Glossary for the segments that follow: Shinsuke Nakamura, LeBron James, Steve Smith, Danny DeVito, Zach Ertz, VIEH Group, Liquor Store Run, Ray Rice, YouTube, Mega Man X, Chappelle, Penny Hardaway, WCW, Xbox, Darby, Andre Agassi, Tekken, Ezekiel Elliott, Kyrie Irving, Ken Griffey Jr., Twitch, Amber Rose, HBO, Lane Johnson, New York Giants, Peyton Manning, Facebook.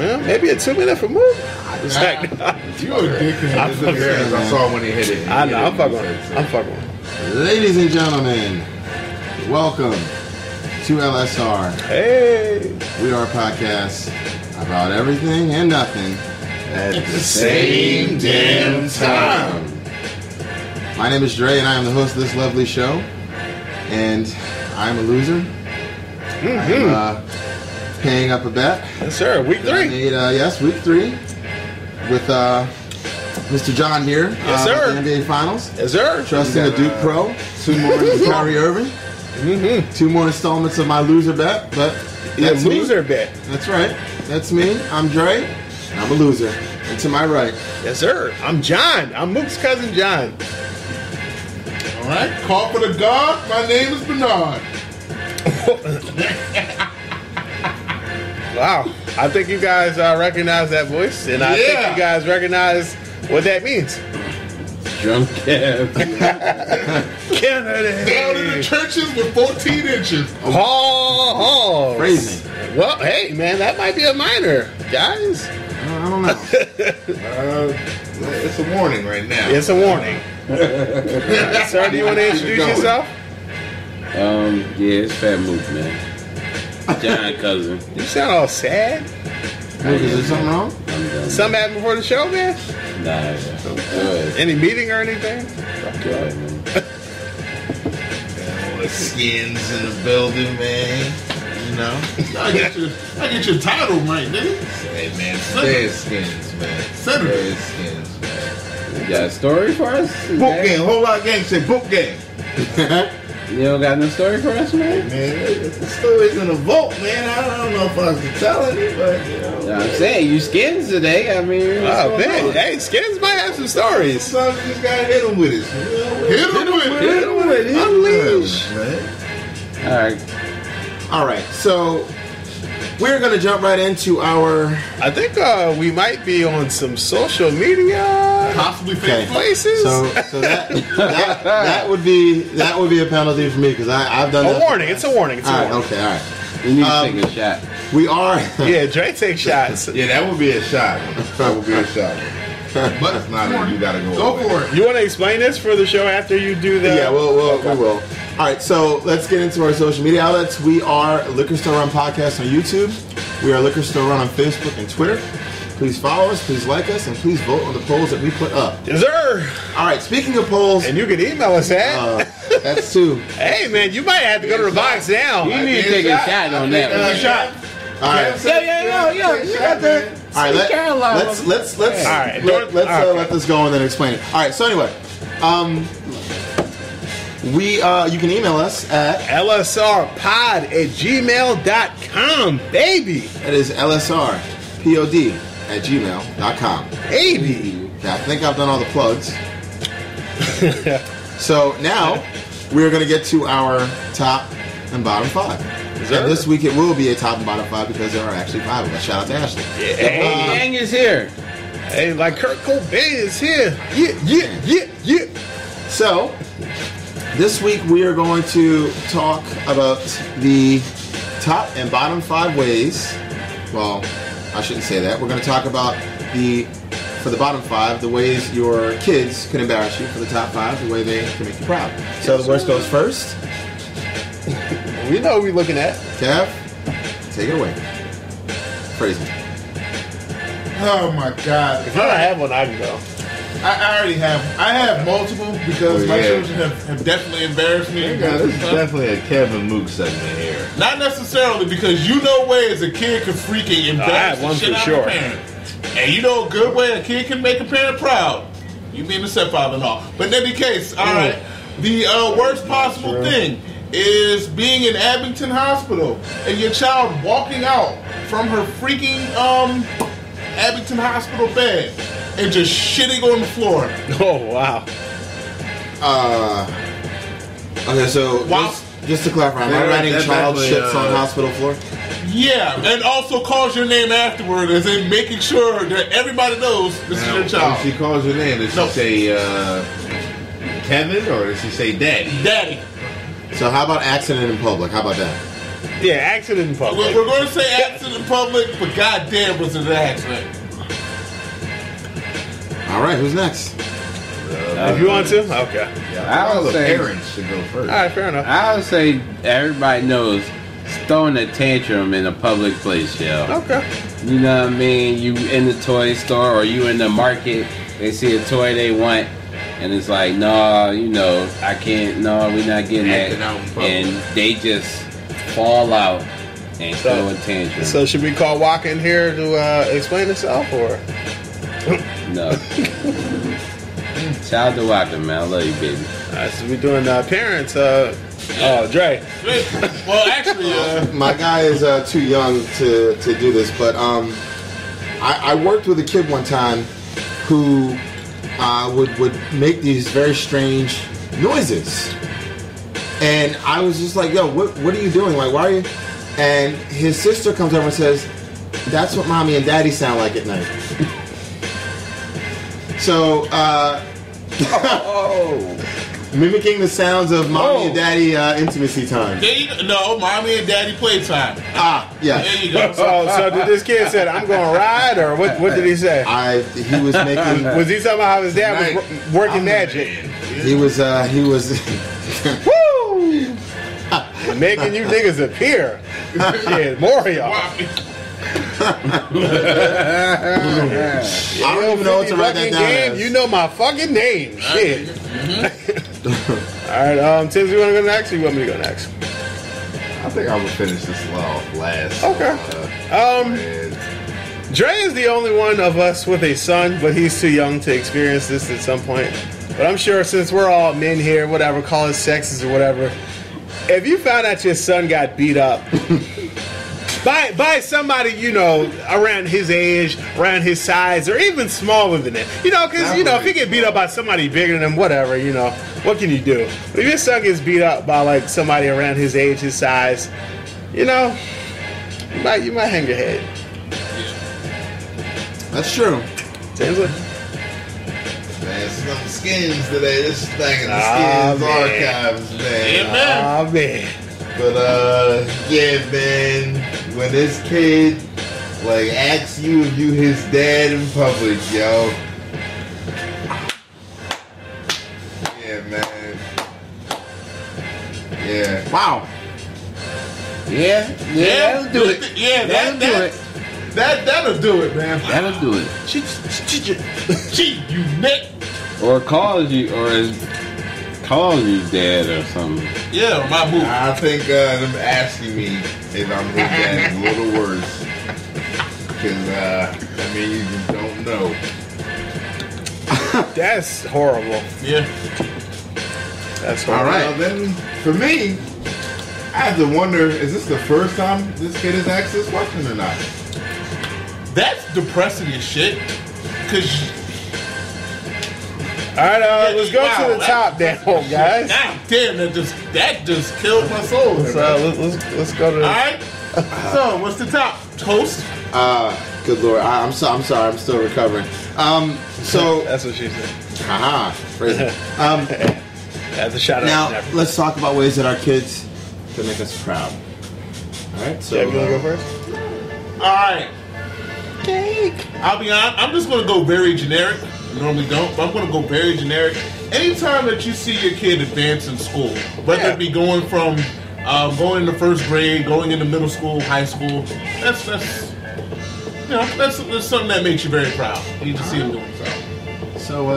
Yeah, maybe a 2 minute for Mook. You a dickhead. I saw when he hit it. I know. I'm fucking on it. I'm fucking on it. Ladies and gentlemen, welcome to LSR. Hey. We are a podcast about everything and nothing at the same damn time. My name is Dre, and I am the host of this lovely show. And I'm a loser. Mm-hmm. Paying up a bet. Yes, sir. Week three. Week three. With Mr. John here. Yes, sir. The NBA Finals. Yes, sir. Trusting the Duke Pro. Two more to Kyrie Irving. Mm-hmm. Two more installments of my loser bet. But that's loser bet. That's right. That's me. I'm Dre. And I'm a loser. And to my right. Yes, sir. I'm John. I'm Mook's cousin, John. All right. Call for the guard. My name is Bernard. Wow, I think you guys recognize that voice, and I think you guys recognize what that means. Drunk Kev. Kennedy. Down in the trenches with 14 inches. Oh, crazy. Well, hey, man, that might be a minor, guys. I don't know. It's a warning right now. It's a warning. Sir, do you want to introduce yourself? It's Fat Mook, man. John cousin. You sound all sad. Is there something wrong? Something happened before the show, man? Nah. Good. Any meeting or anything? Good, man. All the skins in the building, man. You know? I get your title right, nigga. Hey, man. Said skins, man. Said skins, man. You got a story for us? Book game. Whole lot of gang shit. Book game. You don't got no story for us, man? Man, the story's in a vault, man. I don't know if I was telling you, but, you know. I'm saying, you skins today. I mean, hey, skins might have some stories. So you just gotta hit them with it. Hit them with it. Unleash. All right. All right, so we're gonna jump right into our... I think we might be on some social media... Possibly places. So that would be a penalty for me because I've done that. Warning. It's a warning. It's a warning. Okay. All right. You need to take a shot. We are. Yeah, Dre takes shots. Yeah, that would be a shot. That would be a shot. But it's not. You gotta go for it. You want to explain this for the show after you do that? Yeah, we will. All right. So let's get into our social media outlets. We are Liquor Store Run Podcast on YouTube. We are Liquor Store Run on Facebook and Twitter. Please follow us, please like us, and please vote on the polls that we put up. Yes, sir. All right, speaking of polls... And you can email us at... that's two. Hey, man, you might have to go to the box now. You need to take a shot on that one. Shot. All right. Yeah. You got that. All right, let this go and then explain it. All right, so anyway... you can email us at lsrpod@gmail.com, baby. That is lsrpod@gmail.com. Baby. I think I've done all the plugs. So now we're going to get to our top and bottom five. And this week it will be a top and bottom five because there are actually five of us. Shout out to Ashley. Yeah. Hey, Yang is here. Hey, like Kurt Cobain is here. Yeah. So this week we are going to talk about the top and bottom five ways. Well, I shouldn't say that. We're going to talk about for the bottom five, the ways your kids can embarrass you. For the top five, the way they can make you proud. So the worst goes first. We know who we're looking at. Kev, take it away. Crazy. Oh my God! If I don't have one, I can go. I already have. I have multiple because my children have definitely embarrassed me. This is definitely a Kevin Mook segment here. Not necessarily because you know ways a kid can freaking embarrass the shit out of a parent. And you know a good way a kid can make a parent proud. You being a stepfather and all. But in any case, alright. The worst possible thing is being in Abington Hospital and your child walking out from her freaking Abington Hospital bed and just shitting on the floor. Oh, wow. Okay, so just to clarify, am I writing child shits on the hospital floor? Yeah, and also calls your name afterward, as in making sure that everybody knows this is your child. If she calls your name, does she say Kevin, or does she say Daddy? Daddy. So how about accident in public? How about that? Yeah, accident in public. We're going to say accident in public, but goddamn was it an accident. All right, who's next? If you want to? Okay. Yeah, I would say parents should go first. All right, fair enough. I would say everybody knows throwing a tantrum in a public place, yo. Okay. You know what I mean? You in the toy store or you in the market, they see a toy they want, and it's like, no, you know, I can't, no, we're not getting that. And they just fall out and throw a tantrum. So should we call Walker in here to explain himself, or? No. Shout out to Walker, man. I love you, baby. All right, so we're doing parents. Dre. Well, actually, my guy is too young to do this, but I worked with a kid one time who would make these very strange noises, and I was just like, "Yo, what are you doing? Like, why are you?" And his sister comes over and says, "That's what mommy and daddy sound like at night." So, mimicking the sounds of mommy and daddy intimacy time. No, mommy and daddy playtime. Ah, yeah. There you go. So did this kid said, I'm going to ride, or what did he say? He was making... was he talking about how his dad was working magic? He was... Woo! Making you niggas appear. Shit, Mario. I don't even know what to write that down as. You know my fucking name. Shit. Mm-hmm. Alright, Tim, you want to go next, or you want me to go next? I think I will finish this off last. Okay. Dre is the only one of us with a son, but he's too young to experience this at some point. But I'm sure since we're all men here, whatever, call it sexist or whatever, if you found out your son got beat up by somebody, you know, around his age, around his size, or even smaller than that. You know, because, you know, if you get beat up by somebody bigger than him, whatever, you know, what can you do? But if your son gets beat up by, like, somebody around his age, his size, you know, you might hang your head. That's true. Taylor? Man, it's not the skins today. This is back in the skins archives, man. Amen. Oh, man. But, yeah, man, when this kid, like, asks you if you his dad in public, yo. Yeah, man. Yeah. Wow. Yeah, that'll do it. Yeah, that'll do it. That'll do it, man. That'll do it. You neck. Or calls you, or is... calls you dad or something. Yeah, my boo. I think them asking me if I'm his dad is a little worse. Because, I mean, you just don't know. That's horrible. Yeah. That's horrible. All right. Well, then, for me, I have to wonder, is this the first time this kid has asked this question or not? That's depressing as shit. Because... all right, let's go to the top now, guys. God damn, that just killed my soul. So let's go to. All right. So what's the top? Toast. Good lord, I'm sorry, I'm still recovering. So that's what she said. Haha, crazy. That's a shout out. Now let's talk about ways that our kids can make us proud. All right. So you wanna go first? All right. Cake. I'll be honest. I'm just gonna go very generic. Normally don't, but I'm going to go very generic. Anytime that you see your kid advance in school, whether it be going from going into first grade, going into middle school, high school, that's something that makes you very proud. You just see them doing so. So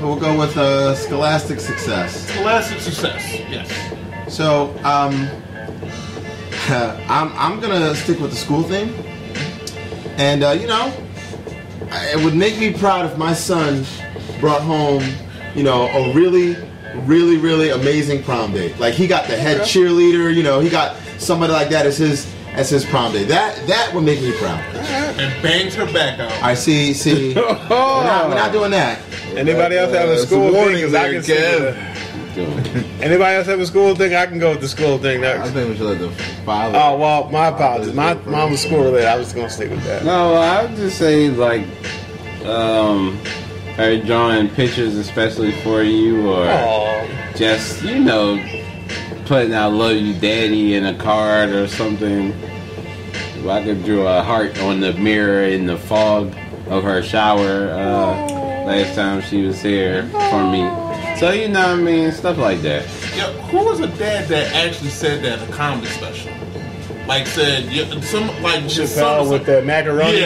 we'll go with scholastic success. Scholastic success, yes. So I'm going to stick with the school thing, and you know. It would make me proud if my son brought home, you know, a really, really, really amazing prom date. Like he got the head cheerleader, you know, he got somebody like that as his prom date. That would make me proud. And bangs her back out. I see. We're not doing that. Anybody else have a school thing? Because I can see anybody else have a school thing? I can go with the school thing next. I think we should let the father. Oh, well, my apologies. Mine was school related. I was going to stick with that. No, I would just say, like, are drawing pictures especially for you, or just, you know, putting "I love you, Daddy" in a card or something. If I could draw a heart on the mirror in the fog of her shower last time she was here for me. So, you know what I mean? Stuff like that. Yeah, who was a dad that actually said that in a comedy special? Like said, Chappelle with the macaroni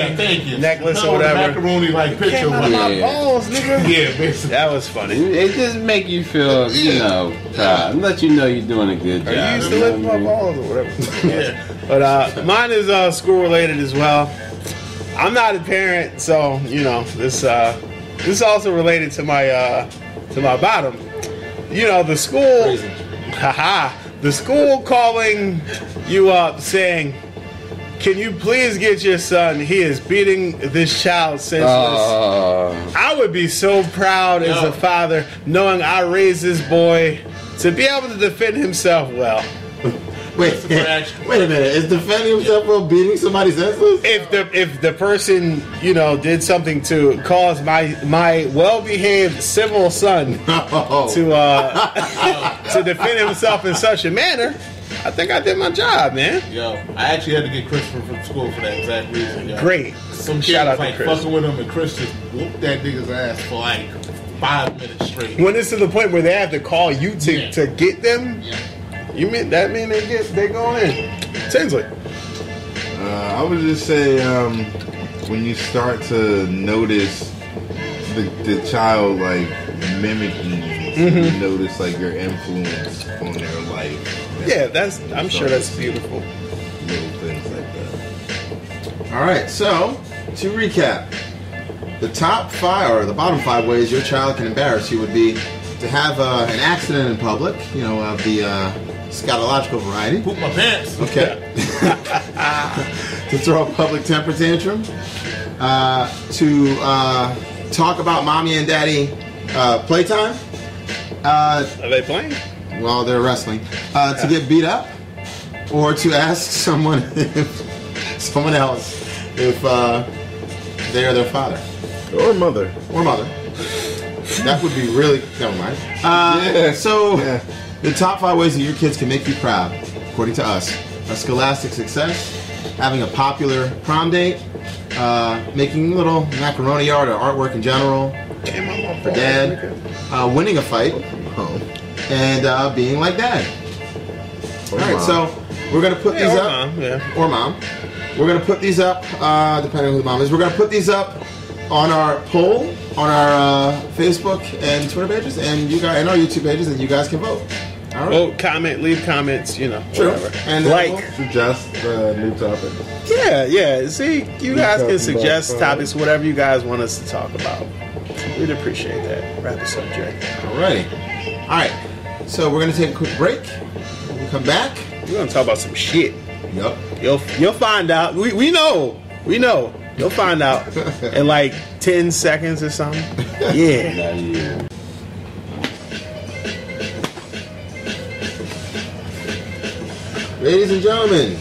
necklace or whatever. Macaroni like picture with my balls, nigga. Yeah, basically. That was funny. It just make you feel, you know, proud. Let you know you're doing a good job. You used to lick my balls or whatever. Yeah. But mine is school related as well. I'm not a parent, so you know this is also related to my bottom. You know the school. Haha. The school calling you up saying, "Can you please get your son? He is beating this child senseless." I would be so proud as a father knowing I raised this boy to be able to defend himself well. Wait a minute. Is defending himself while beating somebody senseless? If the person, you know, did something to cause my well-behaved civil son to defend himself in such a manner, I think I did my job, man. Yo, I actually had to get Christopher from school for that exact reason. Yo. Great. Some kid was like fucking with him, and Chris just whooped that nigga's ass for like 5 minutes straight. When it's to the point where they have to call you to get them. Yeah. You mean that mean they go in? Tinsley. I would just say when you start to notice the child like mimicking you, you notice like your influence on their life. Yeah, I'm sure that's beautiful. Little things like that. All right, so to recap, the top five or the bottom five ways your child can embarrass you would be to have an accident in public, you know, of the scatological variety. Poop my pants. Okay. To throw a public temper tantrum. To talk about mommy and daddy playtime. Are they playing? Well, they're wrestling. To get beat up, or to ask someone if someone else if they are their father or mother or mother. That would be really. Never mind. So. Yeah. The top five ways that your kids can make you proud, according to us: a scholastic success, having a popular prom date, making little macaroni art or artwork in general for dad, winning a fight, and being like dad. All right, so we're going to put these up. Or mom. We're going to put these up, depending on who the mom is. We're going to put these up on our poll, on our Facebook and Twitter pages, and our YouTube pages, and you guys can vote. All right. Vote, comment, leave comments, you know, whatever. And like, suggest new topics. Yeah. See, you guys can suggest topics, whatever you guys want us to talk about. We'd appreciate that. Wrap this up, Jay. All right. So we're gonna take a quick break. When we come back, we're gonna talk about some shit. Yep. You'll find out. We know. You'll find out in like 10 seconds or something. Yeah. Ladies and gentlemen,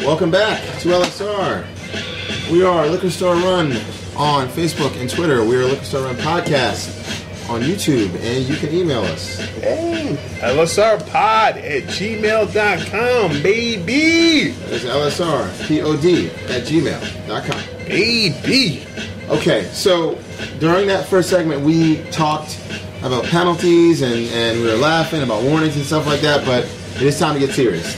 welcome back to LSR. We are Liquor Store Run on Facebook and Twitter. We are Liquor Store Run Podcast on YouTube, and you can email us. Hey, lsrpod@gmail.com, baby. That's lsrpod@gmail.com. Baby. Okay, so during that first segment, we talked about penalties, and we were laughing about warnings and stuff like that, but it is time to get serious.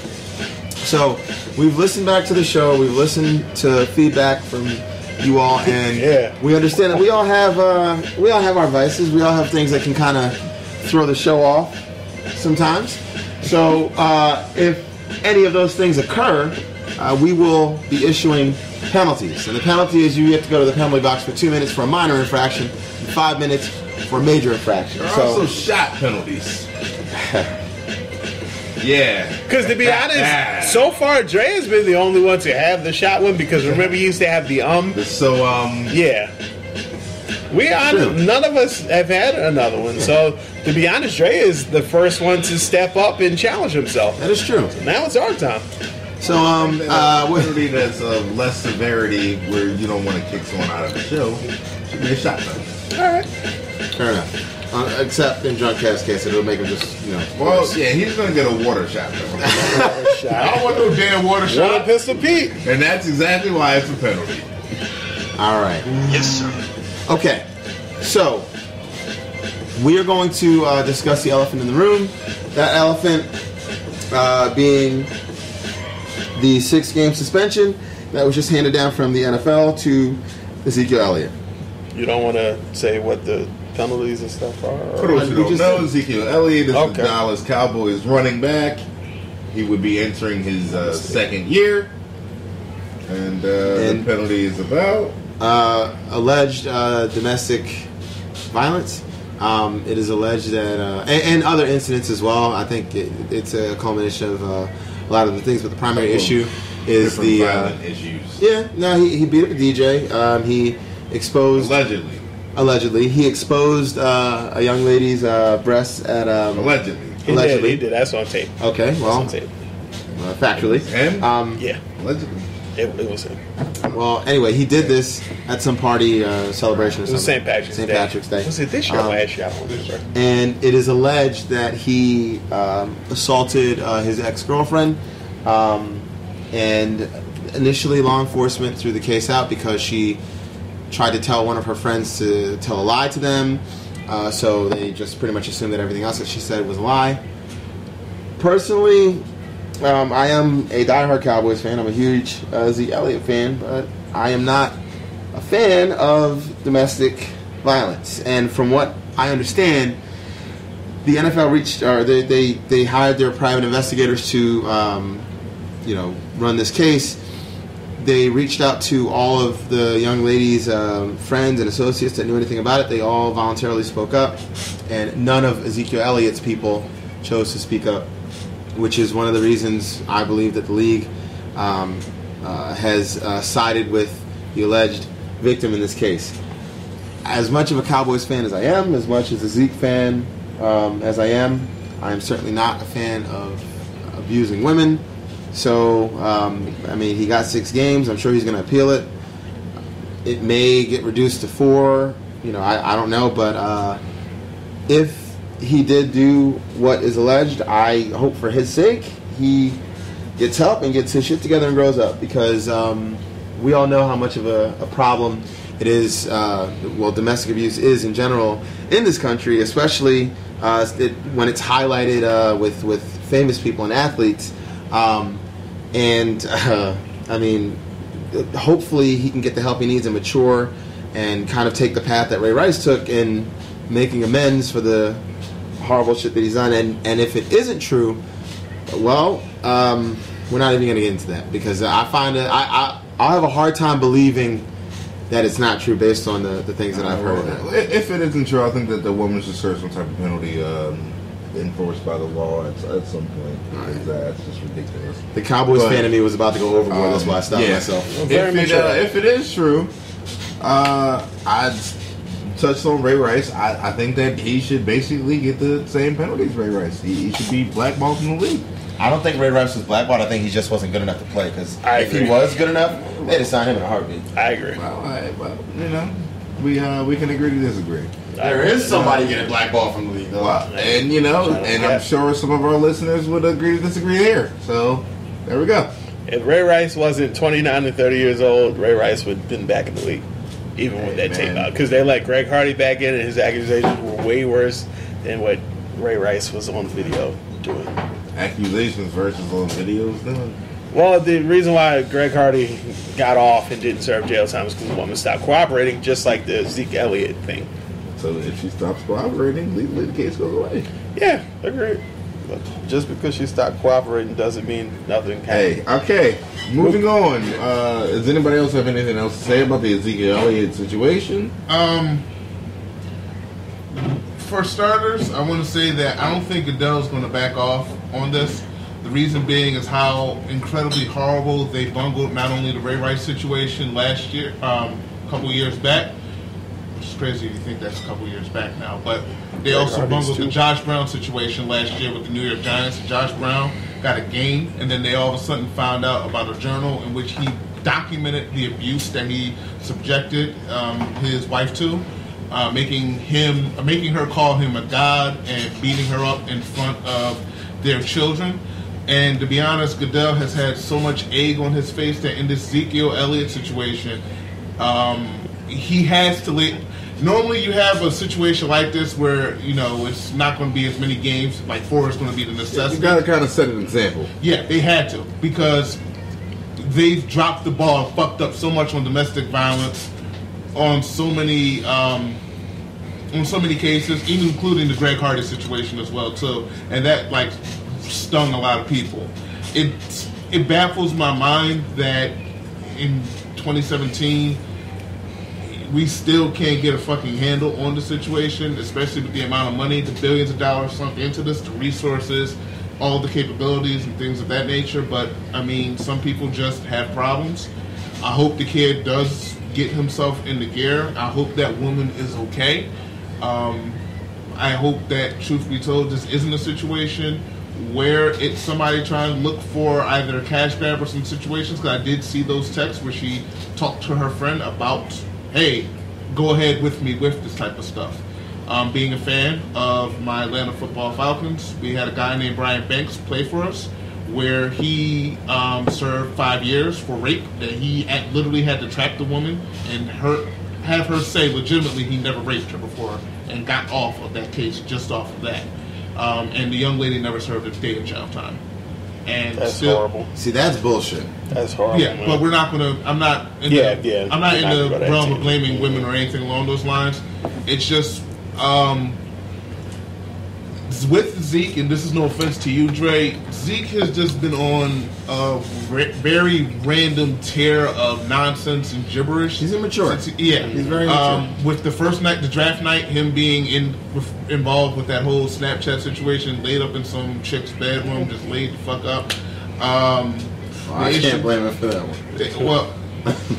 So we've listened back to the show. We've listened to feedback from you all, and we understand that we all have our vices. We all have things that can kind of throw the show off sometimes. So if any of those things occur, we will be issuing penalties. And the penalty is you have to go to the penalty box for 2 minutes for a minor infraction and 5 minutes for a major infraction. There are also shot penalties. Yeah. Because to be honest, so far Dre has been the only one to have the shot one, because remember he used to have the Yeah. None of us have had another one. So to be honest, Dre is the first one to step up and challenge himself. That is true. So now it's our time. So what would be that's less severity where you don't want to kick someone out of the show? Should be a shot. All right. Fair enough. Except in John Cash's case, it'll make him just, you know. Well, yeah, he's gonna get a water shot. I don't want no damn water shot. Water pistol Pete, and that's exactly why it's a penalty. All right. Yes, sir. Okay, so we are going to discuss the elephant in the room. That elephant being the 6-game suspension that was just handed down from the NFL to Ezekiel Elliott. You don't want to say what the penalties and stuff are? Or we don't know. Ezekiel Elliott is the Dallas Cowboys running back. He would be entering his second year. And the penalty is about? Alleged domestic violence. It is alleged that, and other incidents as well. I think it's a culmination of a lot of the things, but the primary issue is the violent issues. Yeah, no, he beat up a DJ. He exposed allegedly he exposed a young lady's breasts at allegedly he did. That's on tape. Okay, well, that's on tape. Factually, and yeah, allegedly. It was him. Well, anyway, he did this at some party celebration or something. It was St. Patrick's Day. Was it this year or last year? And it is alleged that he assaulted his ex-girlfriend. And initially, law enforcement threw the case out because she tried to tell one of her friends to tell a lie to them. So they just pretty much assumed that everything else that she said was a lie. Personally, I am a diehard Cowboys fan. I'm a huge Zeke Elliott fan, but I am not a fan of domestic violence. And from what I understand, the NFL reached, or they hired their private investigators to, run this case. They reached out to all of the young lady's friends and associates that knew anything about it. They all voluntarily spoke up, and none of Ezekiel Elliott's people chose to speak up, which is one of the reasons I believe that the league has sided with the alleged victim in this case. As much of a Cowboys fan as I am, as much as a Zeke fan as I am certainly not a fan of abusing women. So, he got 6 games. I'm sure he's going to appeal it. It may get reduced to 4. I don't know, but if he did do what is alleged, I hope for his sake he gets help and gets his shit together and grows up, because we all know how much of a problem it is, domestic abuse is in general in this country, especially when it's highlighted with famous people and athletes. Hopefully he can get the help he needs and mature and kind of take the path that Ray Rice took in making amends for the horrible shit that he's done, and if it isn't true, well, we're not even going to get into that, because I find that I'll have a hard time believing that it's not true based on the things that I've heard. If it isn't true, I think that the woman should serve some type of penalty enforced by the law at some point. Right. That's just ridiculous. The Cowboys fan in me was about to go overboard. That's why I stopped myself. Well, if it is true, I'd touched on Ray Rice. I think that he should basically get the same penalties Ray Rice. He should be blackballed from the league. I don't think Ray Rice was blackballed. I think he just wasn't good enough to play. Because if he was good enough, they'd have signed him in a heartbeat. I agree. Well, we can agree to disagree. There is somebody getting blackballed from the league, though. Well, and I'm sure some of our listeners would agree to disagree there. So there we go. If Ray Rice wasn't 29 to 30 years old, Ray Rice would have been back in the league. Even with that tape out, because they let Greg Hardy back in, and his accusations were way worse than what Ray Rice was on video doing. Accusations versus on videos doing? Well, the reason why Greg Hardy got off and didn't serve jail time is because the woman stopped cooperating, just like the Zeke Elliott thing. So if she stops cooperating, legally the case goes away. Yeah, agreed. But just because she stopped cooperating doesn't mean nothing happened. Hey, okay. Moving on. Does anybody else have anything else to say about the Ezekiel Elliott situation? For starters, I want to say that I don't think Goodell's going to back off on this. The reason being is how incredibly horrible they bungled not only the Ray Rice situation last year, a couple years back, which is crazy if you think that's a couple years back now, but they also bungled the Josh Brown situation last year with the New York Giants. Josh Brown got a game, and then they all of a sudden found out about a journal in which he documented the abuse that he subjected his wife to, making her call him a god and beating her up in front of their children. And to be honest, Goodell has had so much egg on his face that in this Ezekiel Elliott situation, he has to leave. Normally you have a situation like this where, you know, it's not going to be as many games, like four is going to be the necessity. You got to kind of set an example. Yeah, they had to, because they've dropped the ball, fucked up so much on domestic violence, on so many cases, even including the Greg Hardy situation as well too, and that like stung a lot of people. It baffles my mind that in 2017 we still can't get a fucking handle on the situation, especially with the amount of money, the billions of dollars sunk into this, the resources, all the capabilities and things of that nature. But I mean, some people just have problems. I hope the kid does get himself in the gear. I hope that woman is okay. I hope that, truth be told, this isn't a situation where it's somebody trying to look for either a cash grab or some situations, because I did see those texts where she talked to her friend about, hey, go ahead with me with this type of stuff. Being a fan of my Atlanta football Falcons, we had a guy named Brian Banks play for us, where he served 5 years for rape, that he literally had to track the woman and have her say legitimately he never raped her before, and got off of that case just off of that. And the young lady never served a day of jail time. And that's still horrible. See, that's bullshit. That's horrible. Yeah, man. But we're not going to... I'm not in the realm of blaming women or anything along those lines. It's just... with Zeke, and this is no offense to you, Dre, Zeke has just been on a very random tear of nonsense and gibberish. He's immature. He's very immature. With the first night, the draft night, him being involved with that whole Snapchat situation, laid up in some chick's bedroom, just laid the fuck up. I can't blame him for that one.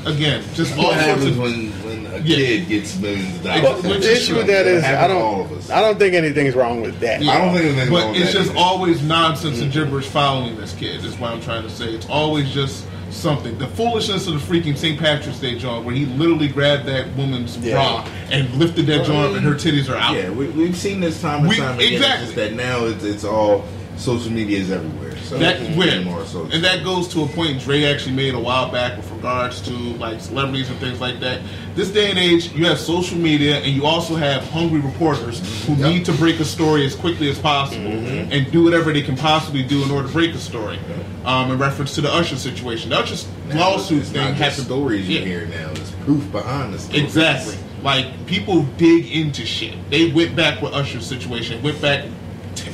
Again, just all sorts of when a kid gets millions of dollars. But the issue with that is, I don't think anything's wrong with that. Yeah. I don't think there's anything wrong with that. But it's just always nonsense and gibberish following this kid, is what I'm trying to say. It's always just something. The foolishness of the freaking St. Patrick's Day joint, where he literally grabbed that woman's bra and lifted that joint and her titties are out. Yeah, we've seen this time and time again. Exactly. It's just that now it's all social media is everywhere. So and that goes to a point Dre actually made a while back with regards to like celebrities and things like that. This day and age, you have social media, and you also have hungry reporters who need to break a story as quickly as possible and do whatever they can possibly do in order to break a story. In reference to the Usher situation, the Usher lawsuit thing has stories you hear now. It's proof behind the story. Exactly. Like, people dig into shit. They went back with Usher's situation. Went back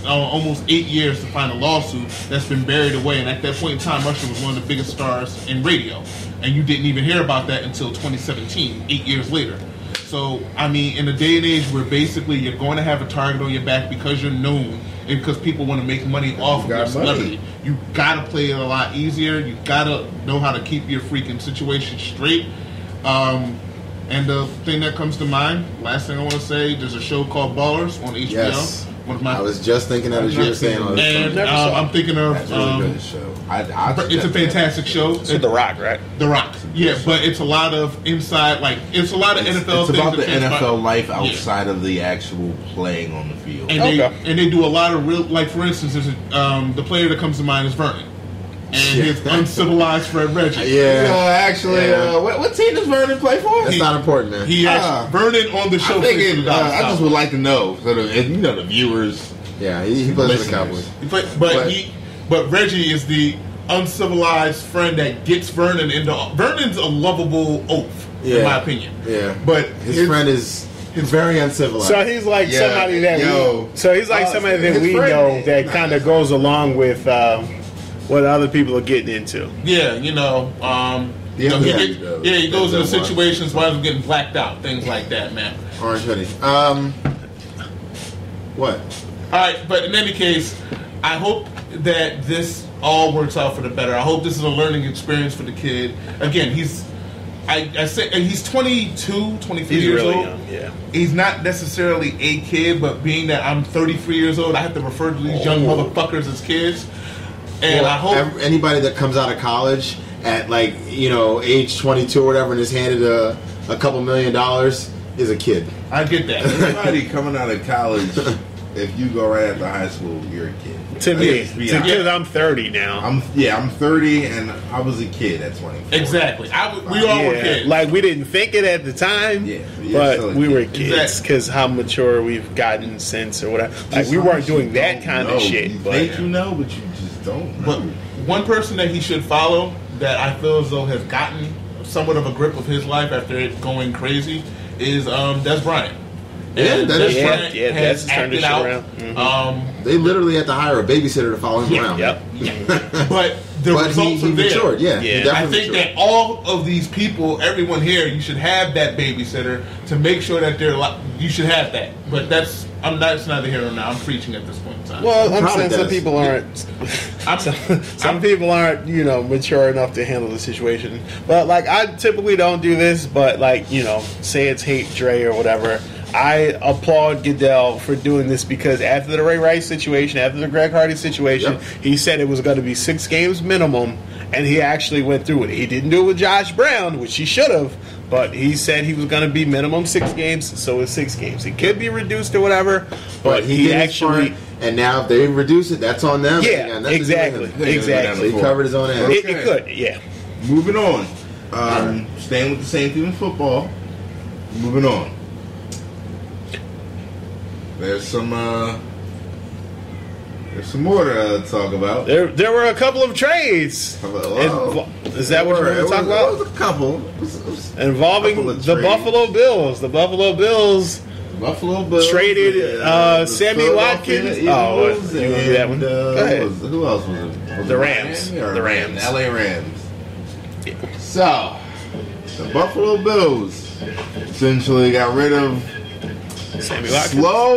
almost 8 years to find a lawsuit that's been buried away, and at that point in time, Usher was one of the biggest stars in radio, and you didn't even hear about that until 2017, 8 years later. So, I mean, in a day and age where basically you're going to have a target on your back because you're known and because people want to make money off of your celebrity, you got to play it a lot easier. You got to know how to keep your freaking situation straight. And the thing that comes to mind, last thing I want to say, there's a show called Ballers on HBO. Yes. I was just thinking that as you were saying. And I'm thinking of... That's really good show. It's a fantastic show. It's The Rock, right? The Rock. Yeah, but it's a lot of inside, like, it's a lot of NFL things. It's about the NFL life outside of the actual playing on the field. And they do a lot of real, like, for instance, there's the player that comes to mind is Vernon. And his uncivilized Fred Reggie. Yeah. What team does Vernon play for? That's not important, man. He Vernon on the show. I just would like to know, so the viewers. Yeah, he plays for the Cowboys. But Reggie is the uncivilized friend that gets Vernon into. Vernon's a lovable oaf, in my opinion. Yeah, but his friend is. He's very uncivilized. So he's like somebody that we know that kind of goes along with. What other people are getting into. Yeah, you know, he goes into situations where I'm getting blacked out, things like that, man. Orange hoodie. What? All right, but in any case, I hope that this all works out for the better. I hope this is a learning experience for the kid. Again, he's 23 years old. Young, yeah. He's not necessarily a kid, but being that I'm 33 years old, I have to refer to these young motherfuckers as kids. And I hope anybody that comes out of college at age 22 or whatever and is handed a couple million dollars is a kid. I get that. Anybody coming out of college, if you go right after high school, you're a kid. To me, because I'm 30 now. I'm 30, and I was a kid at 24. Exactly. We all were kids. Like, we didn't think it at the time, but we were kids because how mature we've gotten since or whatever. Like, we weren't doing that kind of shit. You think you know, but you just don't know. But one person that he should follow that I feel as though has gotten somewhat of a grip of his life after it going crazy is Des Bryant. And Des Bryant has acted out. Mm-hmm. They literally had to hire a babysitter to follow him around. Yep. But the results are there. Matured, I think matured. That all of these people, everyone here, you should have that babysitter to make sure that they're. You should have that. But that's neither here nor now. I'm preaching at this point in time. Well, I'm saying some people aren't. Some people aren't, mature enough to handle the situation. But I typically don't do this. But say it's hate Dre or whatever. I applaud Goodell for doing this because after the Ray Rice situation, after the Greg Hardy situation, he said it was going to be 6 games minimum, and he actually went through it. He didn't do it with Josh Brown, which he should have, but he said he was going to be minimum 6 games, so it's 6 games. It could be reduced or whatever, but he actually... And now if they reduce it, that's on them. Yeah, exactly. He covered his own ass. It could, Moving on. Staying with the same team in football. Moving on. There's some more to talk about. There were a couple of trades. Is that what we're going to talk about? There was a couple. Involving the Buffalo Bills. The Buffalo Bills traded Sammy Watkins. You want to do that one? Go ahead. Who else was it? Was the Rams. The Rams. L.A. Rams. Yeah. So, the Buffalo Bills essentially got rid of Sammy Watkins. Slow,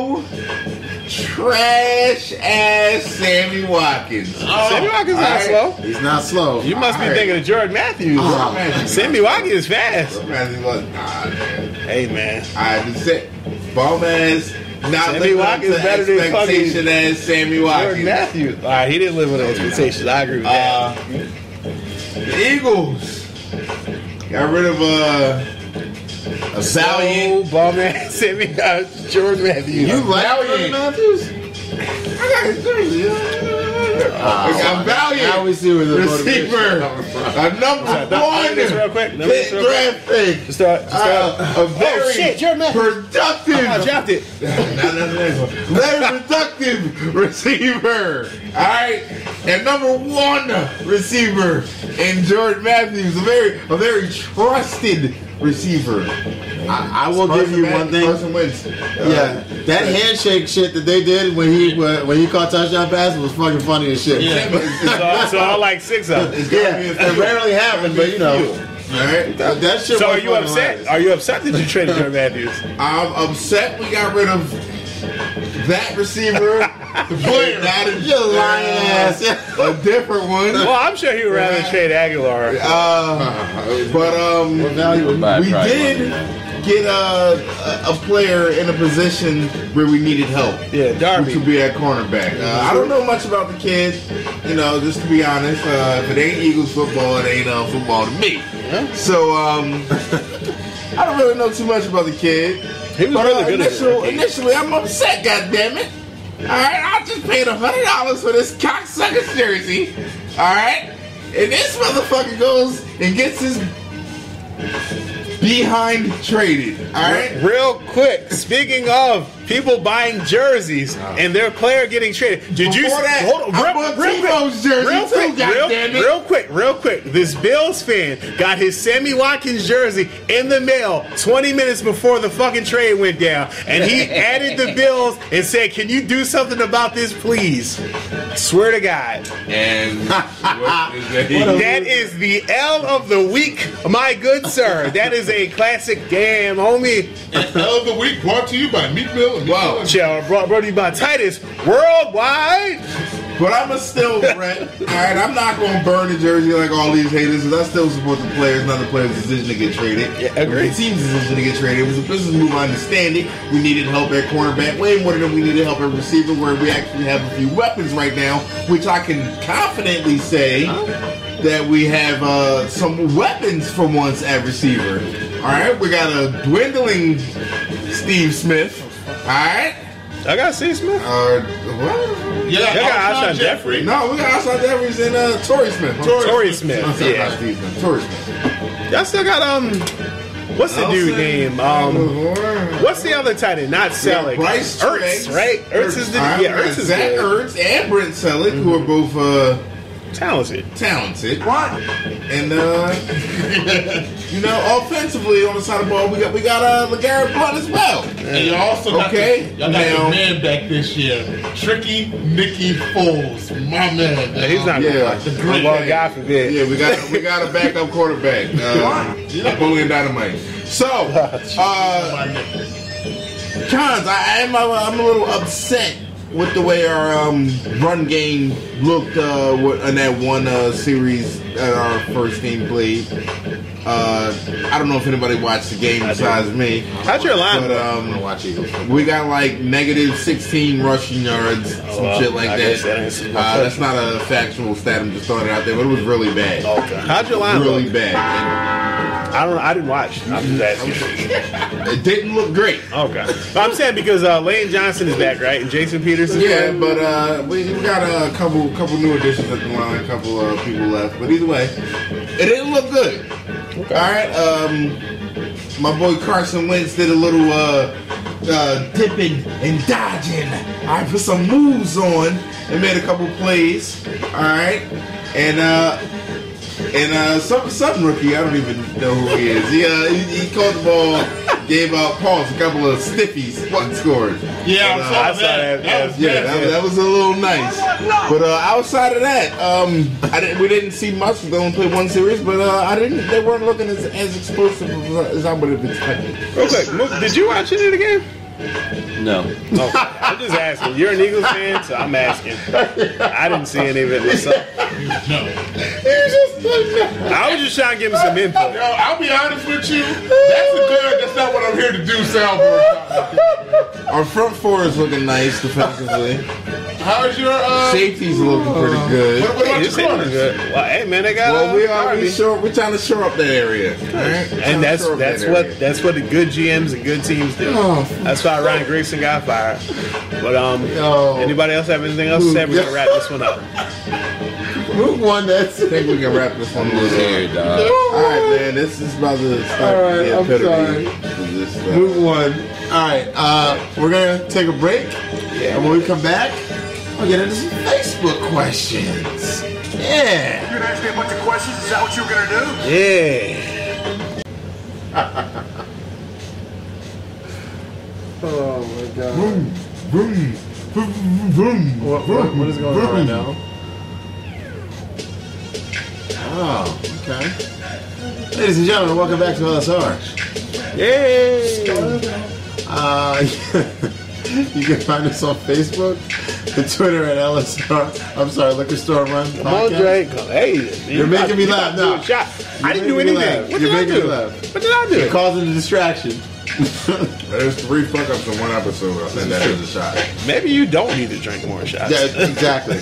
trash ass Sammy Watkins. Sammy Watkins not slow. He's not slow. You must be thinking of George Matthews. Sammy Watkins is fast. Matthews was man. Hey man. I just said bum ass. Not Sammy Watkins is better than fucking ass Sammy Watkins. George Matthews. Alright, he didn't live with expectations. I agree with that. The Eagles got rid of a valiant bum ass Sammy George Matthews. You like George Matthews? I got his jersey. I'm valiant. I always see where the receiver. I'm number 1. Real quick. Draft pick. A very productive. I dropped it. Very productive receiver. All right, and number 1 receiver in George Matthews. A very trusted receiver. I will give you one thing. Carson Wentz. That handshake shit that they did when he caught touchdown passes was fucking funny as shit. Yeah. So I like 6 of them. It rarely happened, but All right. That shit. So are you upset? Are you upset that you traded George Matthews? I'm upset we got rid of that receiver. A different one. Well, I'm sure he would rather trade Aguilar. We did get a player in a position where we needed help. Yeah, Darby. Which would be at cornerback. I don't know much about the kid. Just to be honest, if it ain't Eagles football, it ain't football to me. Yeah. So, I don't really know too much about the kid. He was really good at it. Initially, I'm upset, goddammit. Alright, I just paid $100 for this cocksucker's jersey. Alright? And this motherfucker goes and gets his behind traded. Alright? Real quick, speaking of people buying jerseys and their player getting traded. Real quick. This Bills fan got his Sammy Watkins jersey in the mail 20 minutes before the fucking trade went down, and he added the Bills and said, "Can you do something about this, please?" Swear to God. And that is the L of the week, my good sir. That is a classic, damn homie. L of the week brought to you by Meatbill. Wow, child, brought to you by Titus Worldwide. But I'ma still, Brent. All right, I'm not gonna burn the jersey like all these haters, because I still support the players, not the players' decision to get traded. Yeah, agreed. The team's decision to get traded. It was a business move. I understand it. We needed help at cornerback way more than we needed help at receiver, where we actually have a few weapons right now, which I can confidently say that we have some weapons for once at receiver. Alright, we got a dwindling Steve Smith. Alright. I got Steve Smith. Well, yeah, I got Alshon Jeffrey. No, we got Alshon Jeffries and Torrey Smith. Torrey Smith. Yeah. Steve Smith. Torrey Smith. Y'all still got what's the dude's name? What's the other tight end? Not Celek. Bryce Ertz, right? Ertz is the dude. Yeah, Ertz is Zach Ertz and Brent Celek, who are both talented. What? And you know, offensively on the side of the ball, we got LeGarrette Blount as well. And y'all also got the man back this year, Tricky Mickey Foles, my man. Yeah, he's not the great guy for that. Yeah, we got a backup quarterback, Napoleon Dynamite. So, Johns, I'm a little upset with the way our run game looked in that one series that our first team played. I don't know if anybody watched the game besides me. How's your line? We got like negative 16 rushing yards, shit like that. That's not a factual stat. I'm just throwing it out there, but it was really bad. Okay. How's your line? Really bad. I don't know. I didn't watch. I'm just asking. It didn't look great. Okay. But I'm saying because Lane Johnson is back, right? And Jason Peterson. Yeah, but we got a couple new additions at the line. A couple people left, but either way, it didn't look good. Okay. All right, my boy Carson Wentz did a little dipping and dodging. I put some moves on and made a couple plays. All right, and some rookie, I don't even know who he is. He caught the ball, gave out Pauls a couple of sniffies, punt scores. Yeah, I saw that. That was a little nice. But outside of that, we didn't see much. We only played one series, but they weren't looking as explosive as I would have expected. Okay, did you watch any of the game? No. Okay. I'm just asking. You're an Eagles fan, so I'm asking. I didn't see any of it myself. No. I was just trying to give him some input. Yo, I'll be honest with you. That's not what I'm here to do, Salvo. Our front four is looking nice defensively. How's your safety's looking pretty good? What about your corners? Well, hey man, they got. Well, we're trying to shore up that area, all right? And that's what the good GMs and good teams do. That's why Ryan Grigson got fired. But anybody else have anything else to say? We can wrap this one up. Who won that? I think we can wrap this one up. All right, man, this is about to start. All right, I'm sorry. Move one. All right, we're gonna take a break, and when we come back, we'll get into some Facebook questions. Yeah. You're gonna ask me a bunch of questions? Is that what you're gonna do? Yeah. Oh my god. Vroom, vroom, vroom, vroom, what is going on right now? Oh, okay. Ladies and gentlemen, welcome back to LSR. Yay! You can find us on Facebook and Twitter at LSR. I'm sorry, Liquor Store Run podcast. Hey, you're making me laugh. No, I didn't do anything. What did I do? What did I do? You're causing a distraction. There's 3 fuck ups in one episode. I'll send that as a shot. Maybe you don't need to drink more shots. Yeah, exactly.